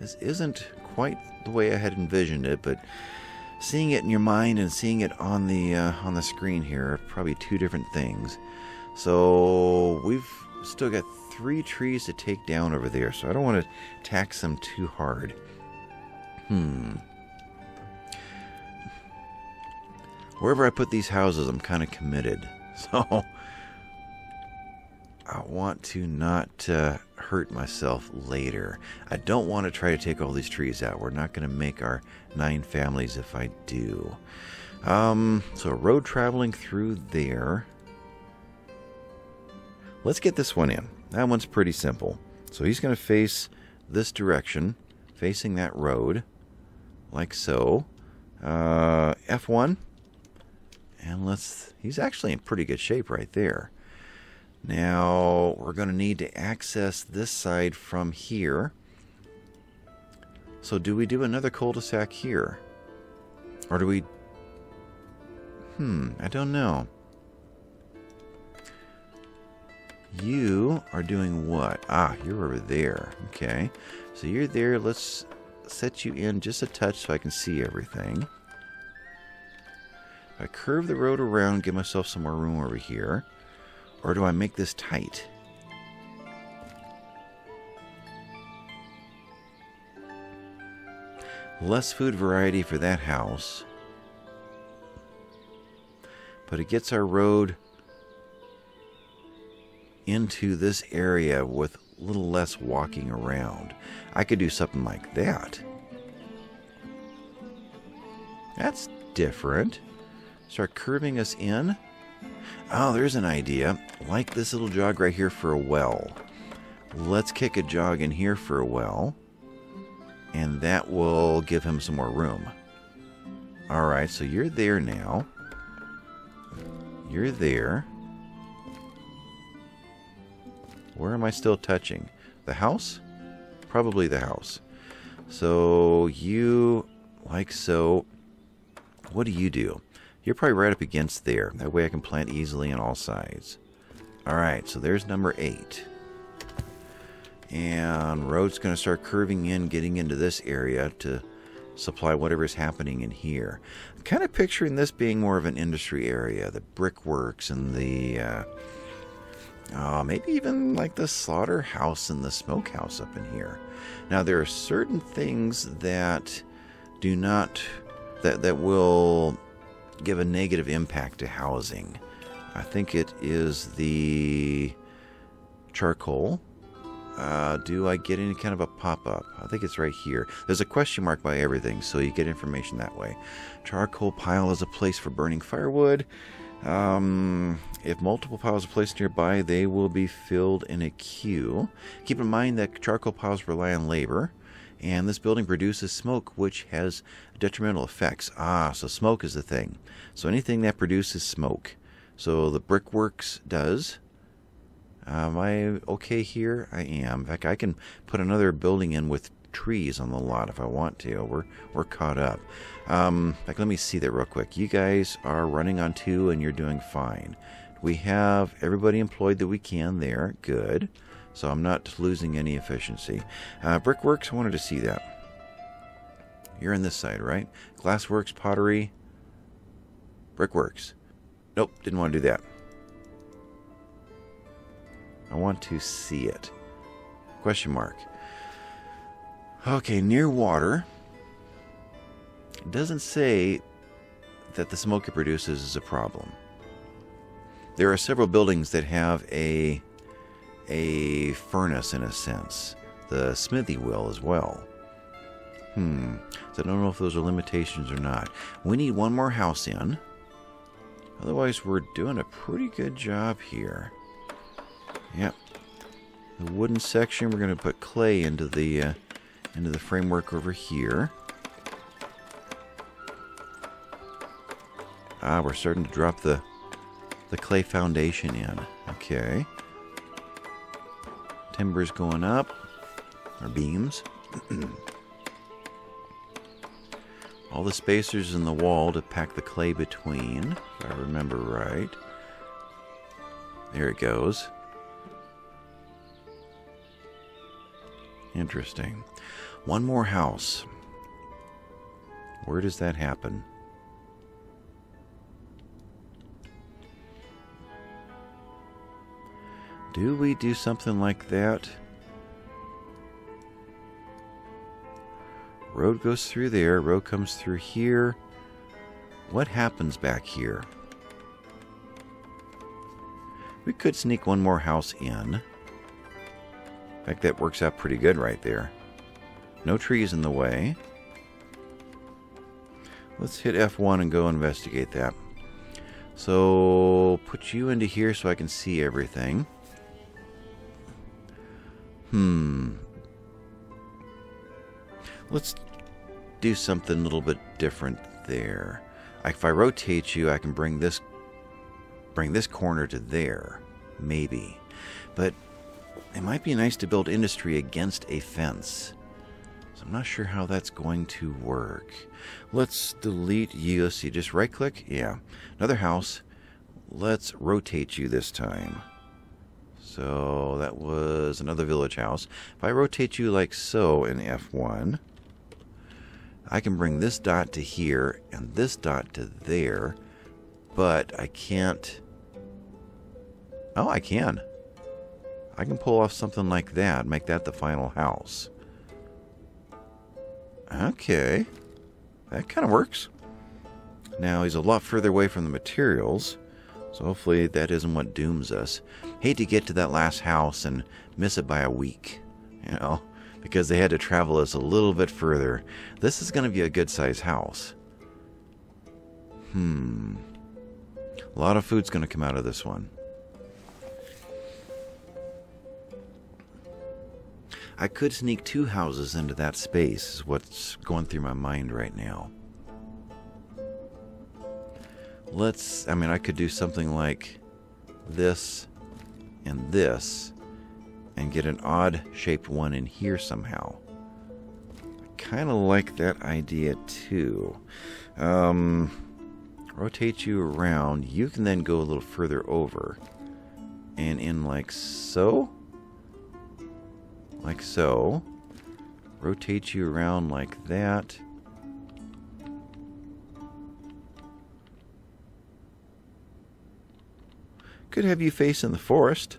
This isn't quite the way I had envisioned it, but seeing it in your mind and seeing it on the screen here are probably two different things. So we've still got 3 trees to take down over there, so I don't want to tax them too hard. Wherever I put these houses, I'm kind of committed. So I want to not hurt myself later. I don't want to try to take all these trees out. We're not going to make our 9 families if I do. So road traveling through there. Let's get this one in. That one's pretty simple. So he's going to face this direction, facing that road, like so. F1. And let's... he's actually in pretty good shape right there. Now, we're going to need to access this side from here. So do we do another cul-de-sac here? Or do we... I don't know. You are doing what? Ah, you're over there. Okay. So you're there. Let's set you in just a touch so I can see everything. I curve the road around, give myself some more room over here. Or do I make this tight? Less food variety for that house. But it gets our road into this area with a little less walking around. I could do something like that. That's different. start curving us in. Oh, there's an idea. Like this little jog right here for a well. Let's kick a jog in here for a well. And that will give him some more room. Alright, so you're there now. You're there. Where am I still touching? The house? Probably the house. So you, like so, what do? You're probably right up against there. That way I can plant easily on all sides. Alright, so there's number 8. And road's going to start curving in, getting into this area to supply whatever's happening in here. I'm kind of picturing this being more of an industry area. The brickworks and the... maybe even like the slaughterhouse and the smokehouse up in here. Now there are certain things that do not, that will give a negative impact to housing. I think it is the charcoal. Do I get any kind of a pop-up? I think it's right here. There's a question mark by everything, so you get information that way. Charcoal pile is a place for burning firewood. If multiple piles are placed nearby, they will be filled in a queue. Keep in mind that charcoal piles rely on labor, and this building produces smoke, which has detrimental effects. Ah, so smoke is the thing. So anything that produces smoke. So the brickworks does. Am I okay here? I am. In fact, I can put another building in with trees on the lot if I want to. We're caught up. Like, let me see that real quick. You guys are running on 2 and you're doing fine. We have everybody employed that we can there. Good. So I'm not losing any efficiency. Brickworks, I wanted to see that. You're on this side, right? Glassworks, pottery, brickworks. Nope, didn't want to do that. I want to see it. Question mark. Okay, near water. It doesn't say that the smoke it produces is a problem. There are several buildings that have a furnace in a sense. The smithy will as well. So I don't know if those are limitations or not. We need one more house in. Otherwise, we're doing a pretty good job here. Yep. The wooden section, we're going to put clay into the framework over here. Ah, we're starting to drop the clay foundation in. Okay. Timber's going up. Or beams. All the spacers in the wall to pack the clay between, if I remember right. There it goes. Interesting. One more house. Where does that happen? Do we do something like that? Road goes through there. Road comes through here. What happens back here? We could sneak one more house in. In fact, that works out pretty good right there. No trees in the way. Let's hit F1 and go investigate that. So, put you into here so I can see everything. Let's do something a little bit different there. If I rotate you, I can bring this corner to there. Maybe. But it might be nice to build industry against a fence. So I'm not sure how that's going to work. Let's delete you. Let's see, just right click. Yeah. Another house. Let's rotate you this time. So that was another village house. If I rotate you like so in F1, I can bring this dot to here and this dot to there, but I can't... Oh, I can. I can pull off something like that, make that the final house. Okay. That kind of works. Now, he's a lot further away from the materials, so hopefully that isn't what dooms us. Hate to get to that last house and miss it by a week, you know, because they had to travel us a little bit further. This is going to be a good-sized house. A lot of food's going to come out of this one. I could sneak two houses into that space, is what's going through my mind right now. Let's, I mean, I could do something like this and this and get an odd shaped one in here somehow. I kind of like that idea too. Rotate you around. You can then go a little further over and in like so. Like so. Rotate you around like that. Could have you face in the forest.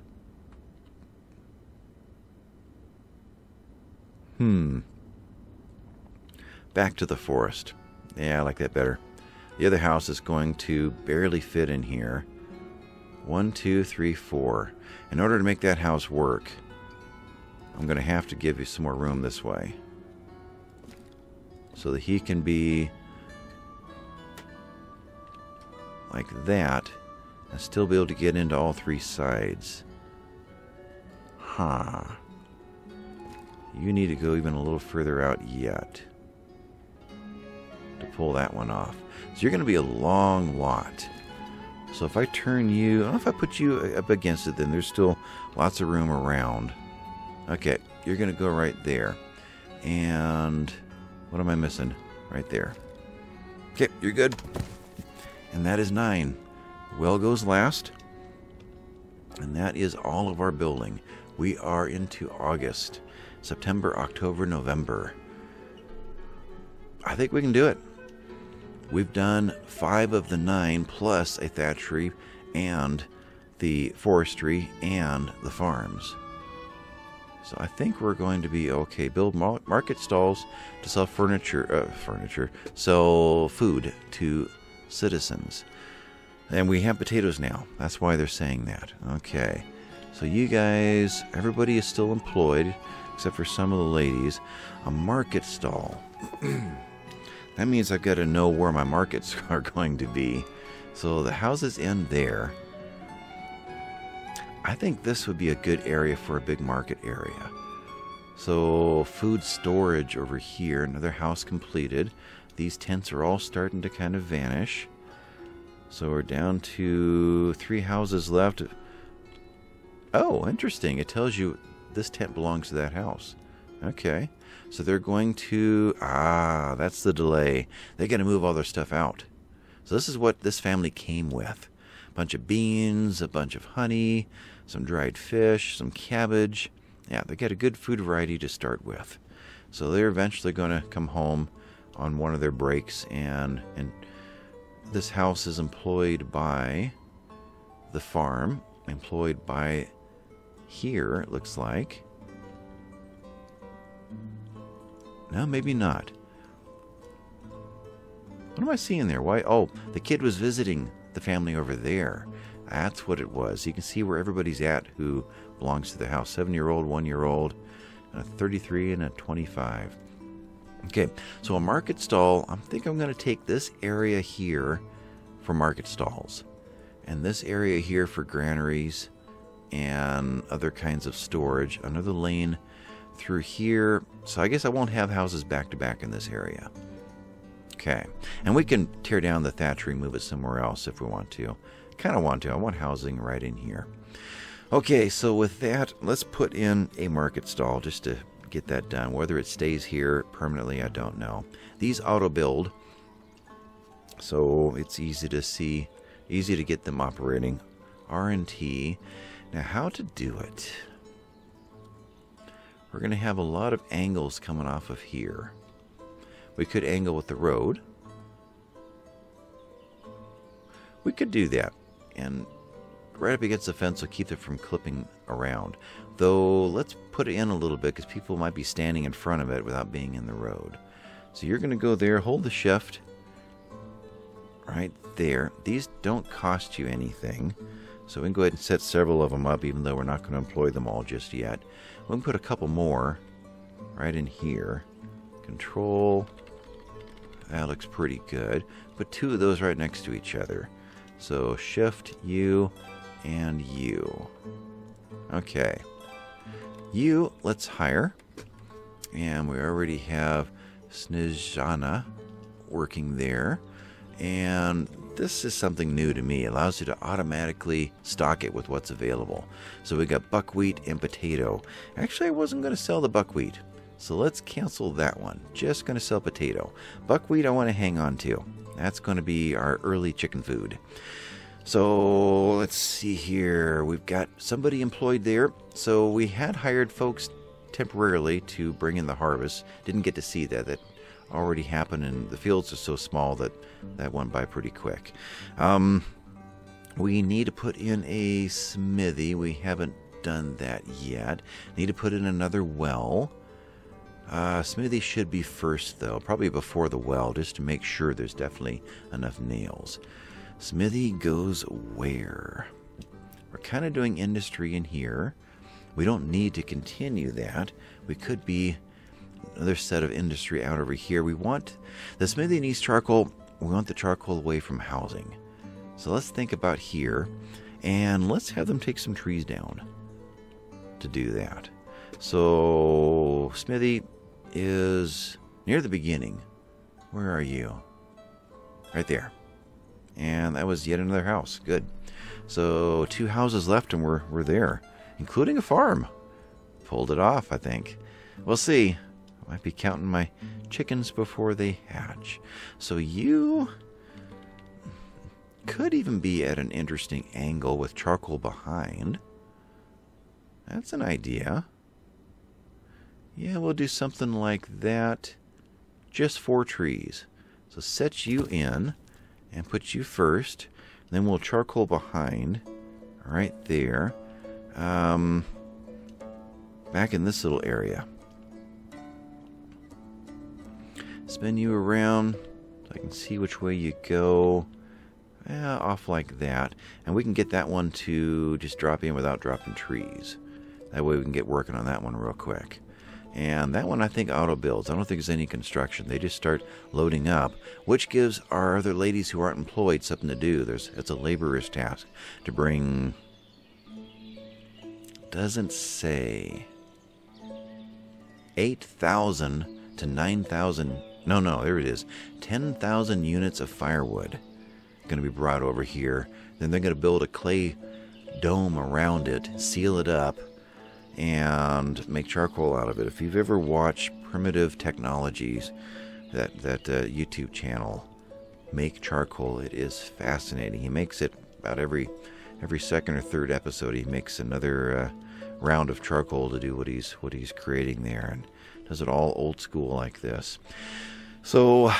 Back to the forest. Yeah, I like that better. The other house is going to barely fit in here. 1, 2, 3, 4. In order to make that house work, I'm going to have to give you some more room this way so that he can be like that and still be able to get into all three sides. Huh. You need to go even a little further out yet to pull that one off. So you're going to be a long lot. So if I turn you, I don't know if I put you up against it, then there's still lots of room around. Okay, you're going to go right there. And what am I missing? Right there. Okay, you're good. And that is 9. Well goes last. And that is all of our building. We are into August. September, October, November. I think we can do it. We've done 5 of the 9 plus a thatchery and the forestry and the farms. So I think we're going to be okay. Build market stalls to sell sell food to citizens. And we have potatoes now. That's why they're saying that. Okay. So you guys, everybody is still employed, except for some of the ladies. A market stall. That means I've got to know where my markets are going to be. So the houses end there. I think this would be a good area for a big market area. So food storage over here, another house completed. These tents are all starting to kind of vanish. So we're down to 3 houses left. Oh, interesting. It tells you this tent belongs to that house. Okay. So they're going to... Ah, that's the delay. They got to move all their stuff out. So this is what this family came with. A bunch of beans, a bunch of honey, some dried fish, some cabbage. Yeah, they get a good food variety to start with. So they're eventually going to come home on one of their breaks, and this house is employed by the farm, employed by here, it looks like. No, maybe not. What am I seeing there? Why? Oh, the kid was visiting the family over there. That's what it was. You can see where everybody's at who belongs to the house. 7-year-old, 1-year-old, and a 33 and a 25. Okay, so a market stall. I think I'm going to take this area here for market stalls and this area here for granaries and other kinds of storage. Another lane through here. So I guess I won't have houses back to back in this area. Okay, and we can tear down the thatchery, move it somewhere else if we want to. Kind of want to. I want housing right in here. Okay, so with that, let's put in a market stall just to get that done. Whether it stays here permanently, I don't know. These auto build, so it's easy to see, easy to get them operating. R&T. Now, how to do it? We're going to have a lot of angles coming off of here. We could angle with the road. We could do that. And right up against the fence will keep it from clipping around. Though, let's put it in a little bit because people might be standing in front of it without being in the road. So you're going to go there, hold the shift right there. These don't cost you anything. So we can go ahead and set several of them up, even though we're not going to employ them all just yet. We can put a couple more right in here. Control. That looks pretty good. Put 2 of those right next to each other. So shift you and you. Okay. You, let's hire. And we already have Snezhana working there. And this is something new to me. It allows you to automatically stock it with what's available. So we got buckwheat and potato. Actually, I wasn't going to sell the buckwheat. So let's cancel that one. Just going to sell potato. Buckwheat I want to hang on to. That's going to be our early chicken food. So let's see here. We've got somebody employed there. So we had hired folks temporarily to bring in the harvest. Didn't get to see that. That already happened, and the fields are so small that that went by pretty quick. We need to put in a smithy. We haven't done that yet. Need to put in another well. Smithy should be first, though, probably before the well, just to make sure there's definitely enough nails. Smithy goes where? We're kind of doing industry in here. We don't need to continue that. We could be another set of industry out over here. We want the smithy needs charcoal. We want the charcoal away from housing. So let's think about here, and let's have them take some trees down to do that. So smithy is near the beginning. Where are you? Right there. And that was yet another house. Good. So 2 houses left, and we're there, including a farm. Pulled it off, I think. We'll see. Might be counting my chickens before they hatch. So you could even be at an interesting angle with charcoal behind. That's an idea. Yeah, we'll do something like that. Just 4 trees. So set you in and put you first. Then we'll charcoal behind right there. Back in this little area. Spin you around so I can see which way you go. Yeah, off like that. And we can get that one to just drop in without dropping trees. That way we can get working on that one real quick. And that one I think auto builds. I don't think there's any construction. They just start loading up, which gives our other ladies who aren't employed something to do. It's a laborer's task to bring... Doesn't say... 8,000 to 9,000... No, there it is. 10,000 units of firewood going to be brought over here. Then they're going to build a clay dome around it, seal it up, and make charcoal out of it. If you've ever watched Primitive Technologies, that YouTube channel, Make Charcoal, it is fascinating. He makes it about every second or third episode. He makes another round of charcoal to do what he's creating there, and does it all old school like this. So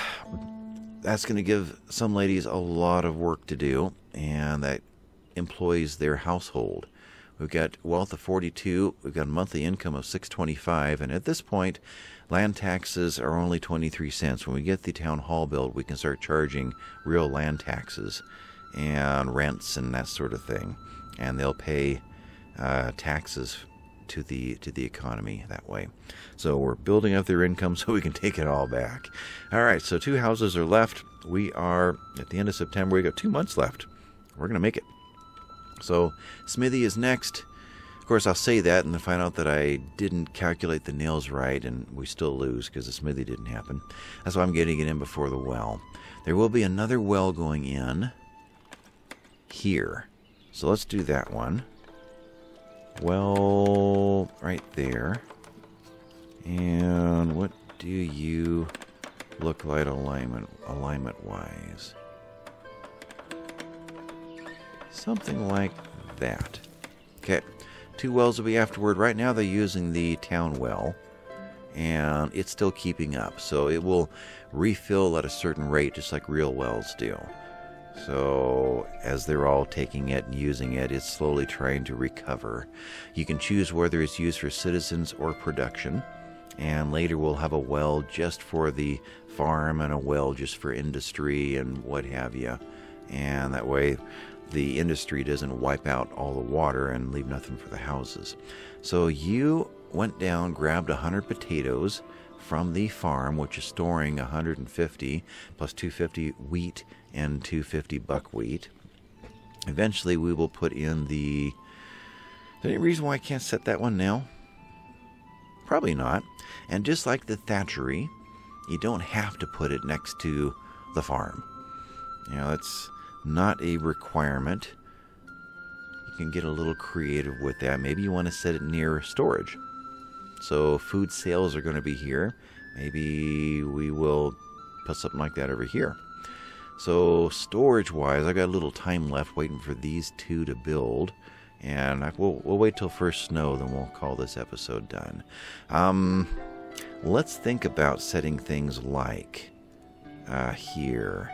that's going to give some ladies a lot of work to do, and that employs their household. We've got wealth of 42, we've got a monthly income of 625, and at this point, land taxes are only 23 cents. When we get the town hall built, we can start charging real land taxes and rents and that sort of thing, and they'll pay taxes to the economy that way. So we're building up their income so we can take it all back. All right, so 2 houses are left. We are at the end of September. We got 2 months left. We're gonna make it. So smithy is next. Of course, I'll say that and then find out that I didn't calculate the nails right, and we still lose because the smithy didn't happen. That's why I'm getting it in before the well. There will be another well going in here, so let's do that one. Well, right there. And what do you look like alignment wise? Something like that. Okay, 2 wells will be afterward. Right now they're using the town well, and it's still keeping up, so it will refill at a certain rate just like real wells do. So as they're all taking it and using it, it's slowly trying to recover. You can choose whether it's used for citizens or production, and later we'll have a well just for the farm and a well just for industry and what have you. And that way the industry doesn't wipe out all the water and leave nothing for the houses. So you went down, grabbed 100 potatoes from the farm, which is storing 150 plus 250 wheat and 250 buckwheat. Eventually we will put in the... Is there any reason why I can't set that one now? Probably not. And just like the thatchery, you don't have to put it next to the farm. You know, it's not a requirement. You can get a little creative with that. Maybe you want to set it near storage. So food sales are going to be here. Maybe we will put something like that over here. So storage-wise, I got a little time left waiting for these two to build. And we'll wait till first snow, then we'll call this episode done. Let's think about setting things like here.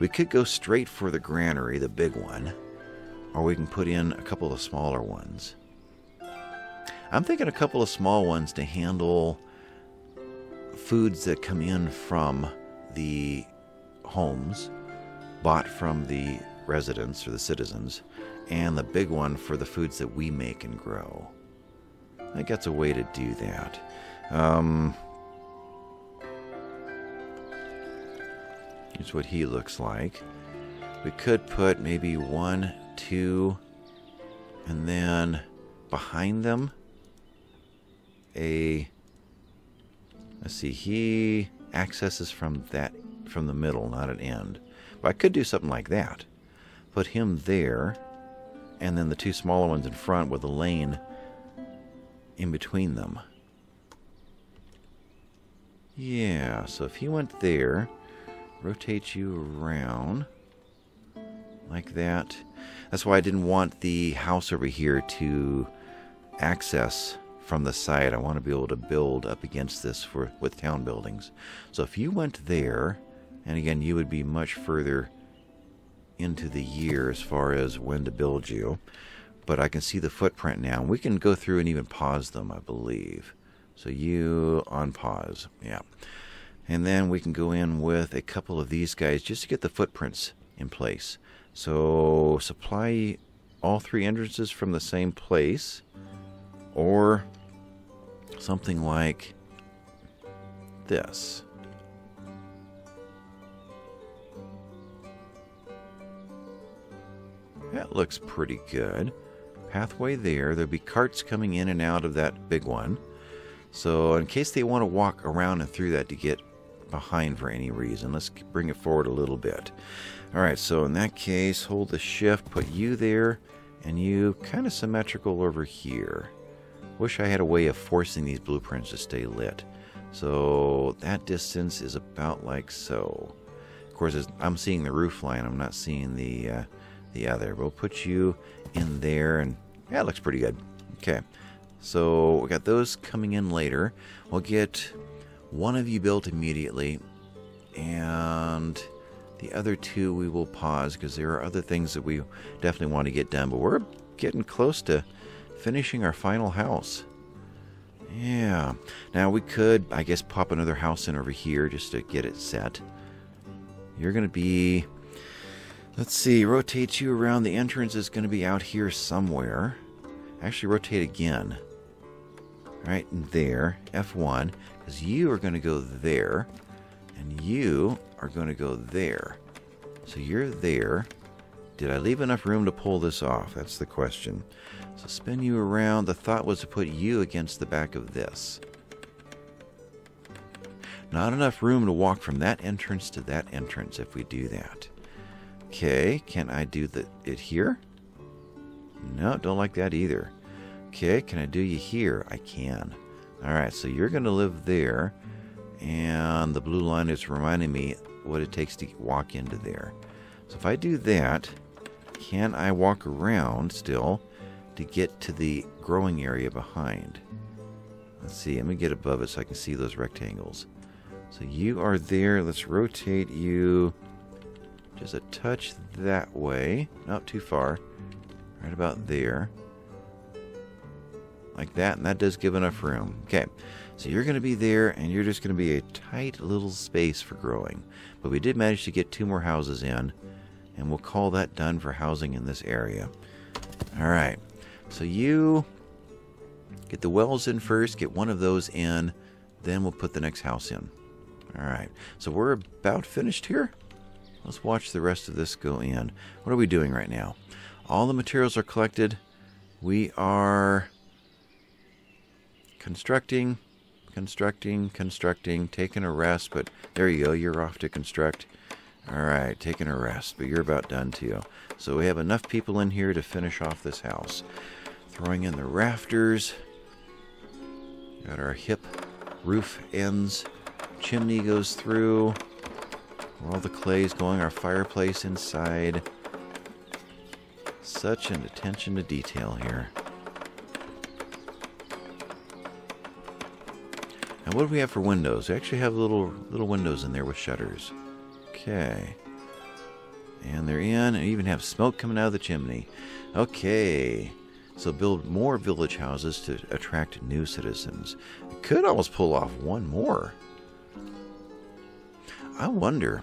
We could go straight for the granary, the big one, or we can put in a couple of smaller ones. I'm thinking a couple of small ones to handle foods that come in from the homes, bought from the residents or the citizens, and the big one for the foods that we make and grow. I think that's a way to do that. Here's what he looks like. We could put maybe one, two, and then behind them a... Let's see, he accesses from the middle, not an end. But I could do something like that. Put him there, and then the two smaller ones in front with a lane in between them. Yeah, so if he went there, rotate you around like that. That's why I didn't want the house over here to access from the side. I want to be able to build up against this with town buildings. So if you went there, and again, you would be much further into the year as far as when to build you, but I can see the footprint now, and we can go through and even pause them, I believe. So you on pause, yeah. And then we can go in with a couple of these guys just to get the footprints in place. So supply all three entrances from the same place, or something like this. That looks pretty good. Pathway there. There'll be carts coming in and out of that big one. So in case they want to walk around and through that to get behind for any reason, let's bring it forward a little bit. All right, so in that case, hold the shift, put you there, and you kind of symmetrical over here. Wish I had a way of forcing these blueprints to stay lit. So that distance is about like so. Of course, I'm seeing the roof line. I'm not seeing the other. We'll put you in there, and yeah, it looks pretty good. Okay, so we got those coming in later. We'll get one of you built immediately, and the other two we will pause because there are other things that we definitely want to get done, but we're getting close to finishing our final house. Yeah, now we could, I guess, pop another house in over here just to get it set. You're going to be... Let's see, rotate you around. The entrance is going to be out here somewhere. Actually, rotate again. Right there, F1, because you are going to go there, and you are going to go there. So you're there. Did I leave enough room to pull this off? That's the question. So spin you around. The thought was to put you against the back of this. Not enough room to walk from that entrance to that entrance if we do that. Okay, can I do it here? No, don't like that either. Okay, can I do you here? I can. Alright, so you're going to live there. And the blue line is reminding me what it takes to walk into there. So if I do that, can I walk around still to get to the growing area behind? Let's see, let me get above it so I can see those rectangles. So you are there. Let's rotate you... Just a touch that way. Not too far. Right about there. Like that. And that does give enough room. Okay. So you're going to be there, and you're just going to be a tight little space for growing. But we did manage to get two more houses in. And we'll call that done for housing in this area. Alright. So you get the wells in first. Get one of those in. Then we'll put the next house in. Alright. So we're about finished here. Let's watch the rest of this go in. What are we doing right now? All the materials are collected. We are constructing, taking a rest, but there you go, you're off to construct. Alright, taking a rest, but you're about done too. So we have enough people in here to finish off this house. Throwing in the rafters. Got our hip roof ends. Chimney goes through. Where all the clay is going, our fireplace inside. Such an attention to detail here. Now what do we have for windows? We actually have little windows in there with shutters. Okay. And they're in, and even have smoke coming out of the chimney. Okay. So build more village houses to attract new citizens. We could almost pull off one more. I wonder.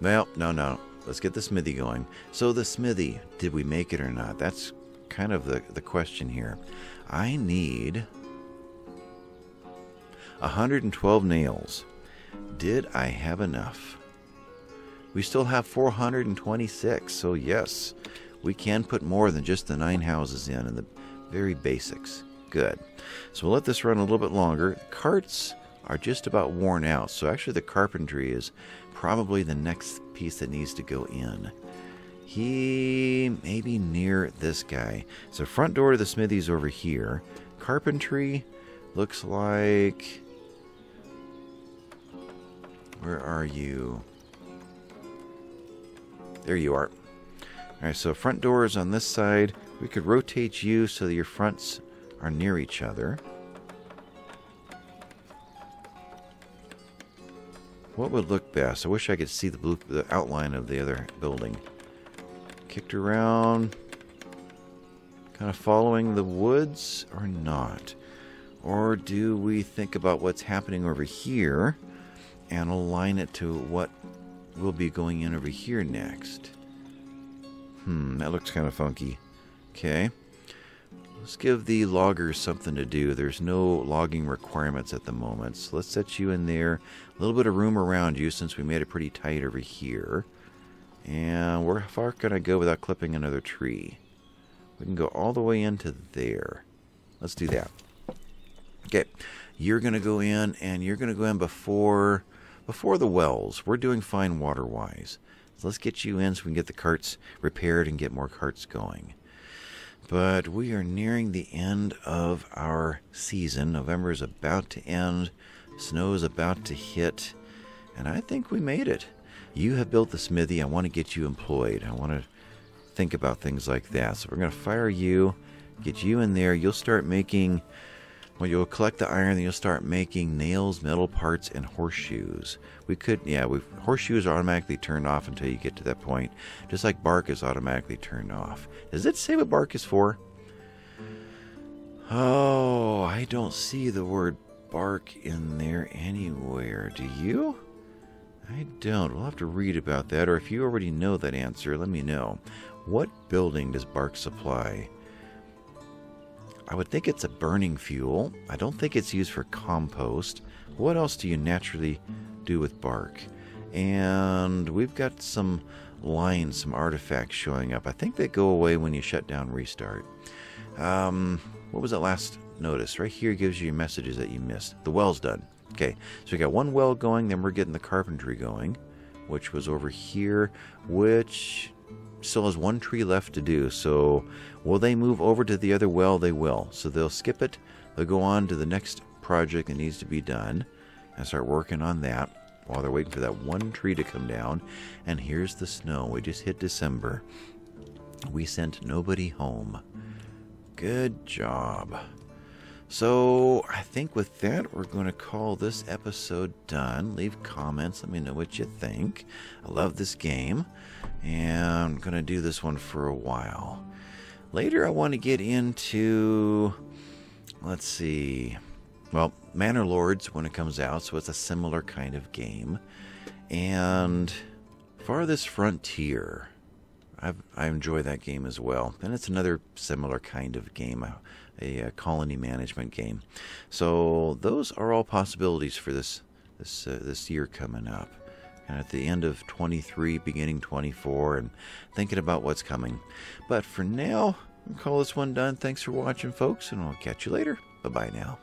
Well, no. Let's get the smithy going. So the smithy, did we make it or not? That's kind of the question here. I need 112 nails. Did I have enough? We still have 426, so yes, we can put more than just the 9 houses in and the very basics. Good. So we'll let this run a little bit longer. Carts are just about worn out, so actually the carpentry is probably the next piece that needs to go in. He may be near this guy. So front door to the smithy's over here. Carpentry looks like... Where are you? There you are. Alright, so front door is on this side. We could rotate you so that your fronts are near each other. What would look best? I wish I could see the outline of the other building. Kicked around. Kind of following the woods or not? Or do we think about what's happening over here and align it to what we'll be going in over here next? That looks kind of funky. Okay. Let's give the loggers something to do. There's no logging requirements at the moment. So let's set you in there. A little bit of room around you since we made it pretty tight over here. And where far can I go without clipping another tree? We can go all the way into there. Let's do that. Okay. You're going to go in, and you're going to go in before the wells. We're doing fine water-wise. So let's get you in so we can get the carts repaired and get more carts going. But we are nearing the end of our season. November is about to end. Snow is about to hit. And I think we made it. You have built the smithy. I want to get you employed. I want to think about things like that. So we're going to fire you, get you in there. You'll start making... Well, you'll collect the iron, then you'll start making nails, metal parts, and horseshoes. We could, yeah, horseshoes are automatically turned off until you get to that point. Just like bark is automatically turned off. Does it say what bark is for? Oh, I don't see the word bark in there anywhere. Do you? I don't. We'll have to read about that, or if you already know that answer, let me know. What building does bark supply? I would think it's a burning fuel. I don't think it's used for compost. What else do you naturally do with bark? And we've got some lines, some artifacts showing up. I think they go away when you shut down restart. What was that last notice? Right here gives you your messages that you missed. The well's done. Okay, so we got one well going, then we're getting the carpentry going, which was over here, which... still has one tree left to do. So will they move over to the other well? They will. So they'll skip it. They'll go on to the next project that needs to be done and start working on that while they're waiting for that one tree to come down. And here's the snow. We just hit December. We sent nobody home. Good job. So I think with that, we're going to call this episode done. Leave comments. Let me know what you think. I love this game. And I'm going to do this one for a while. Later, I want to get into, let's see, well, Manor Lords when it comes out. So it's a similar kind of game. And Farthest Frontier. I enjoy that game as well. And it's another similar kind of game. A colony management game. So those are all possibilities for this year coming up. and at the end of 23, beginning 24, and thinking about what's coming. But for now, I'll call this one done. Thanks for watching, folks, and I'll catch you later. Bye-bye now.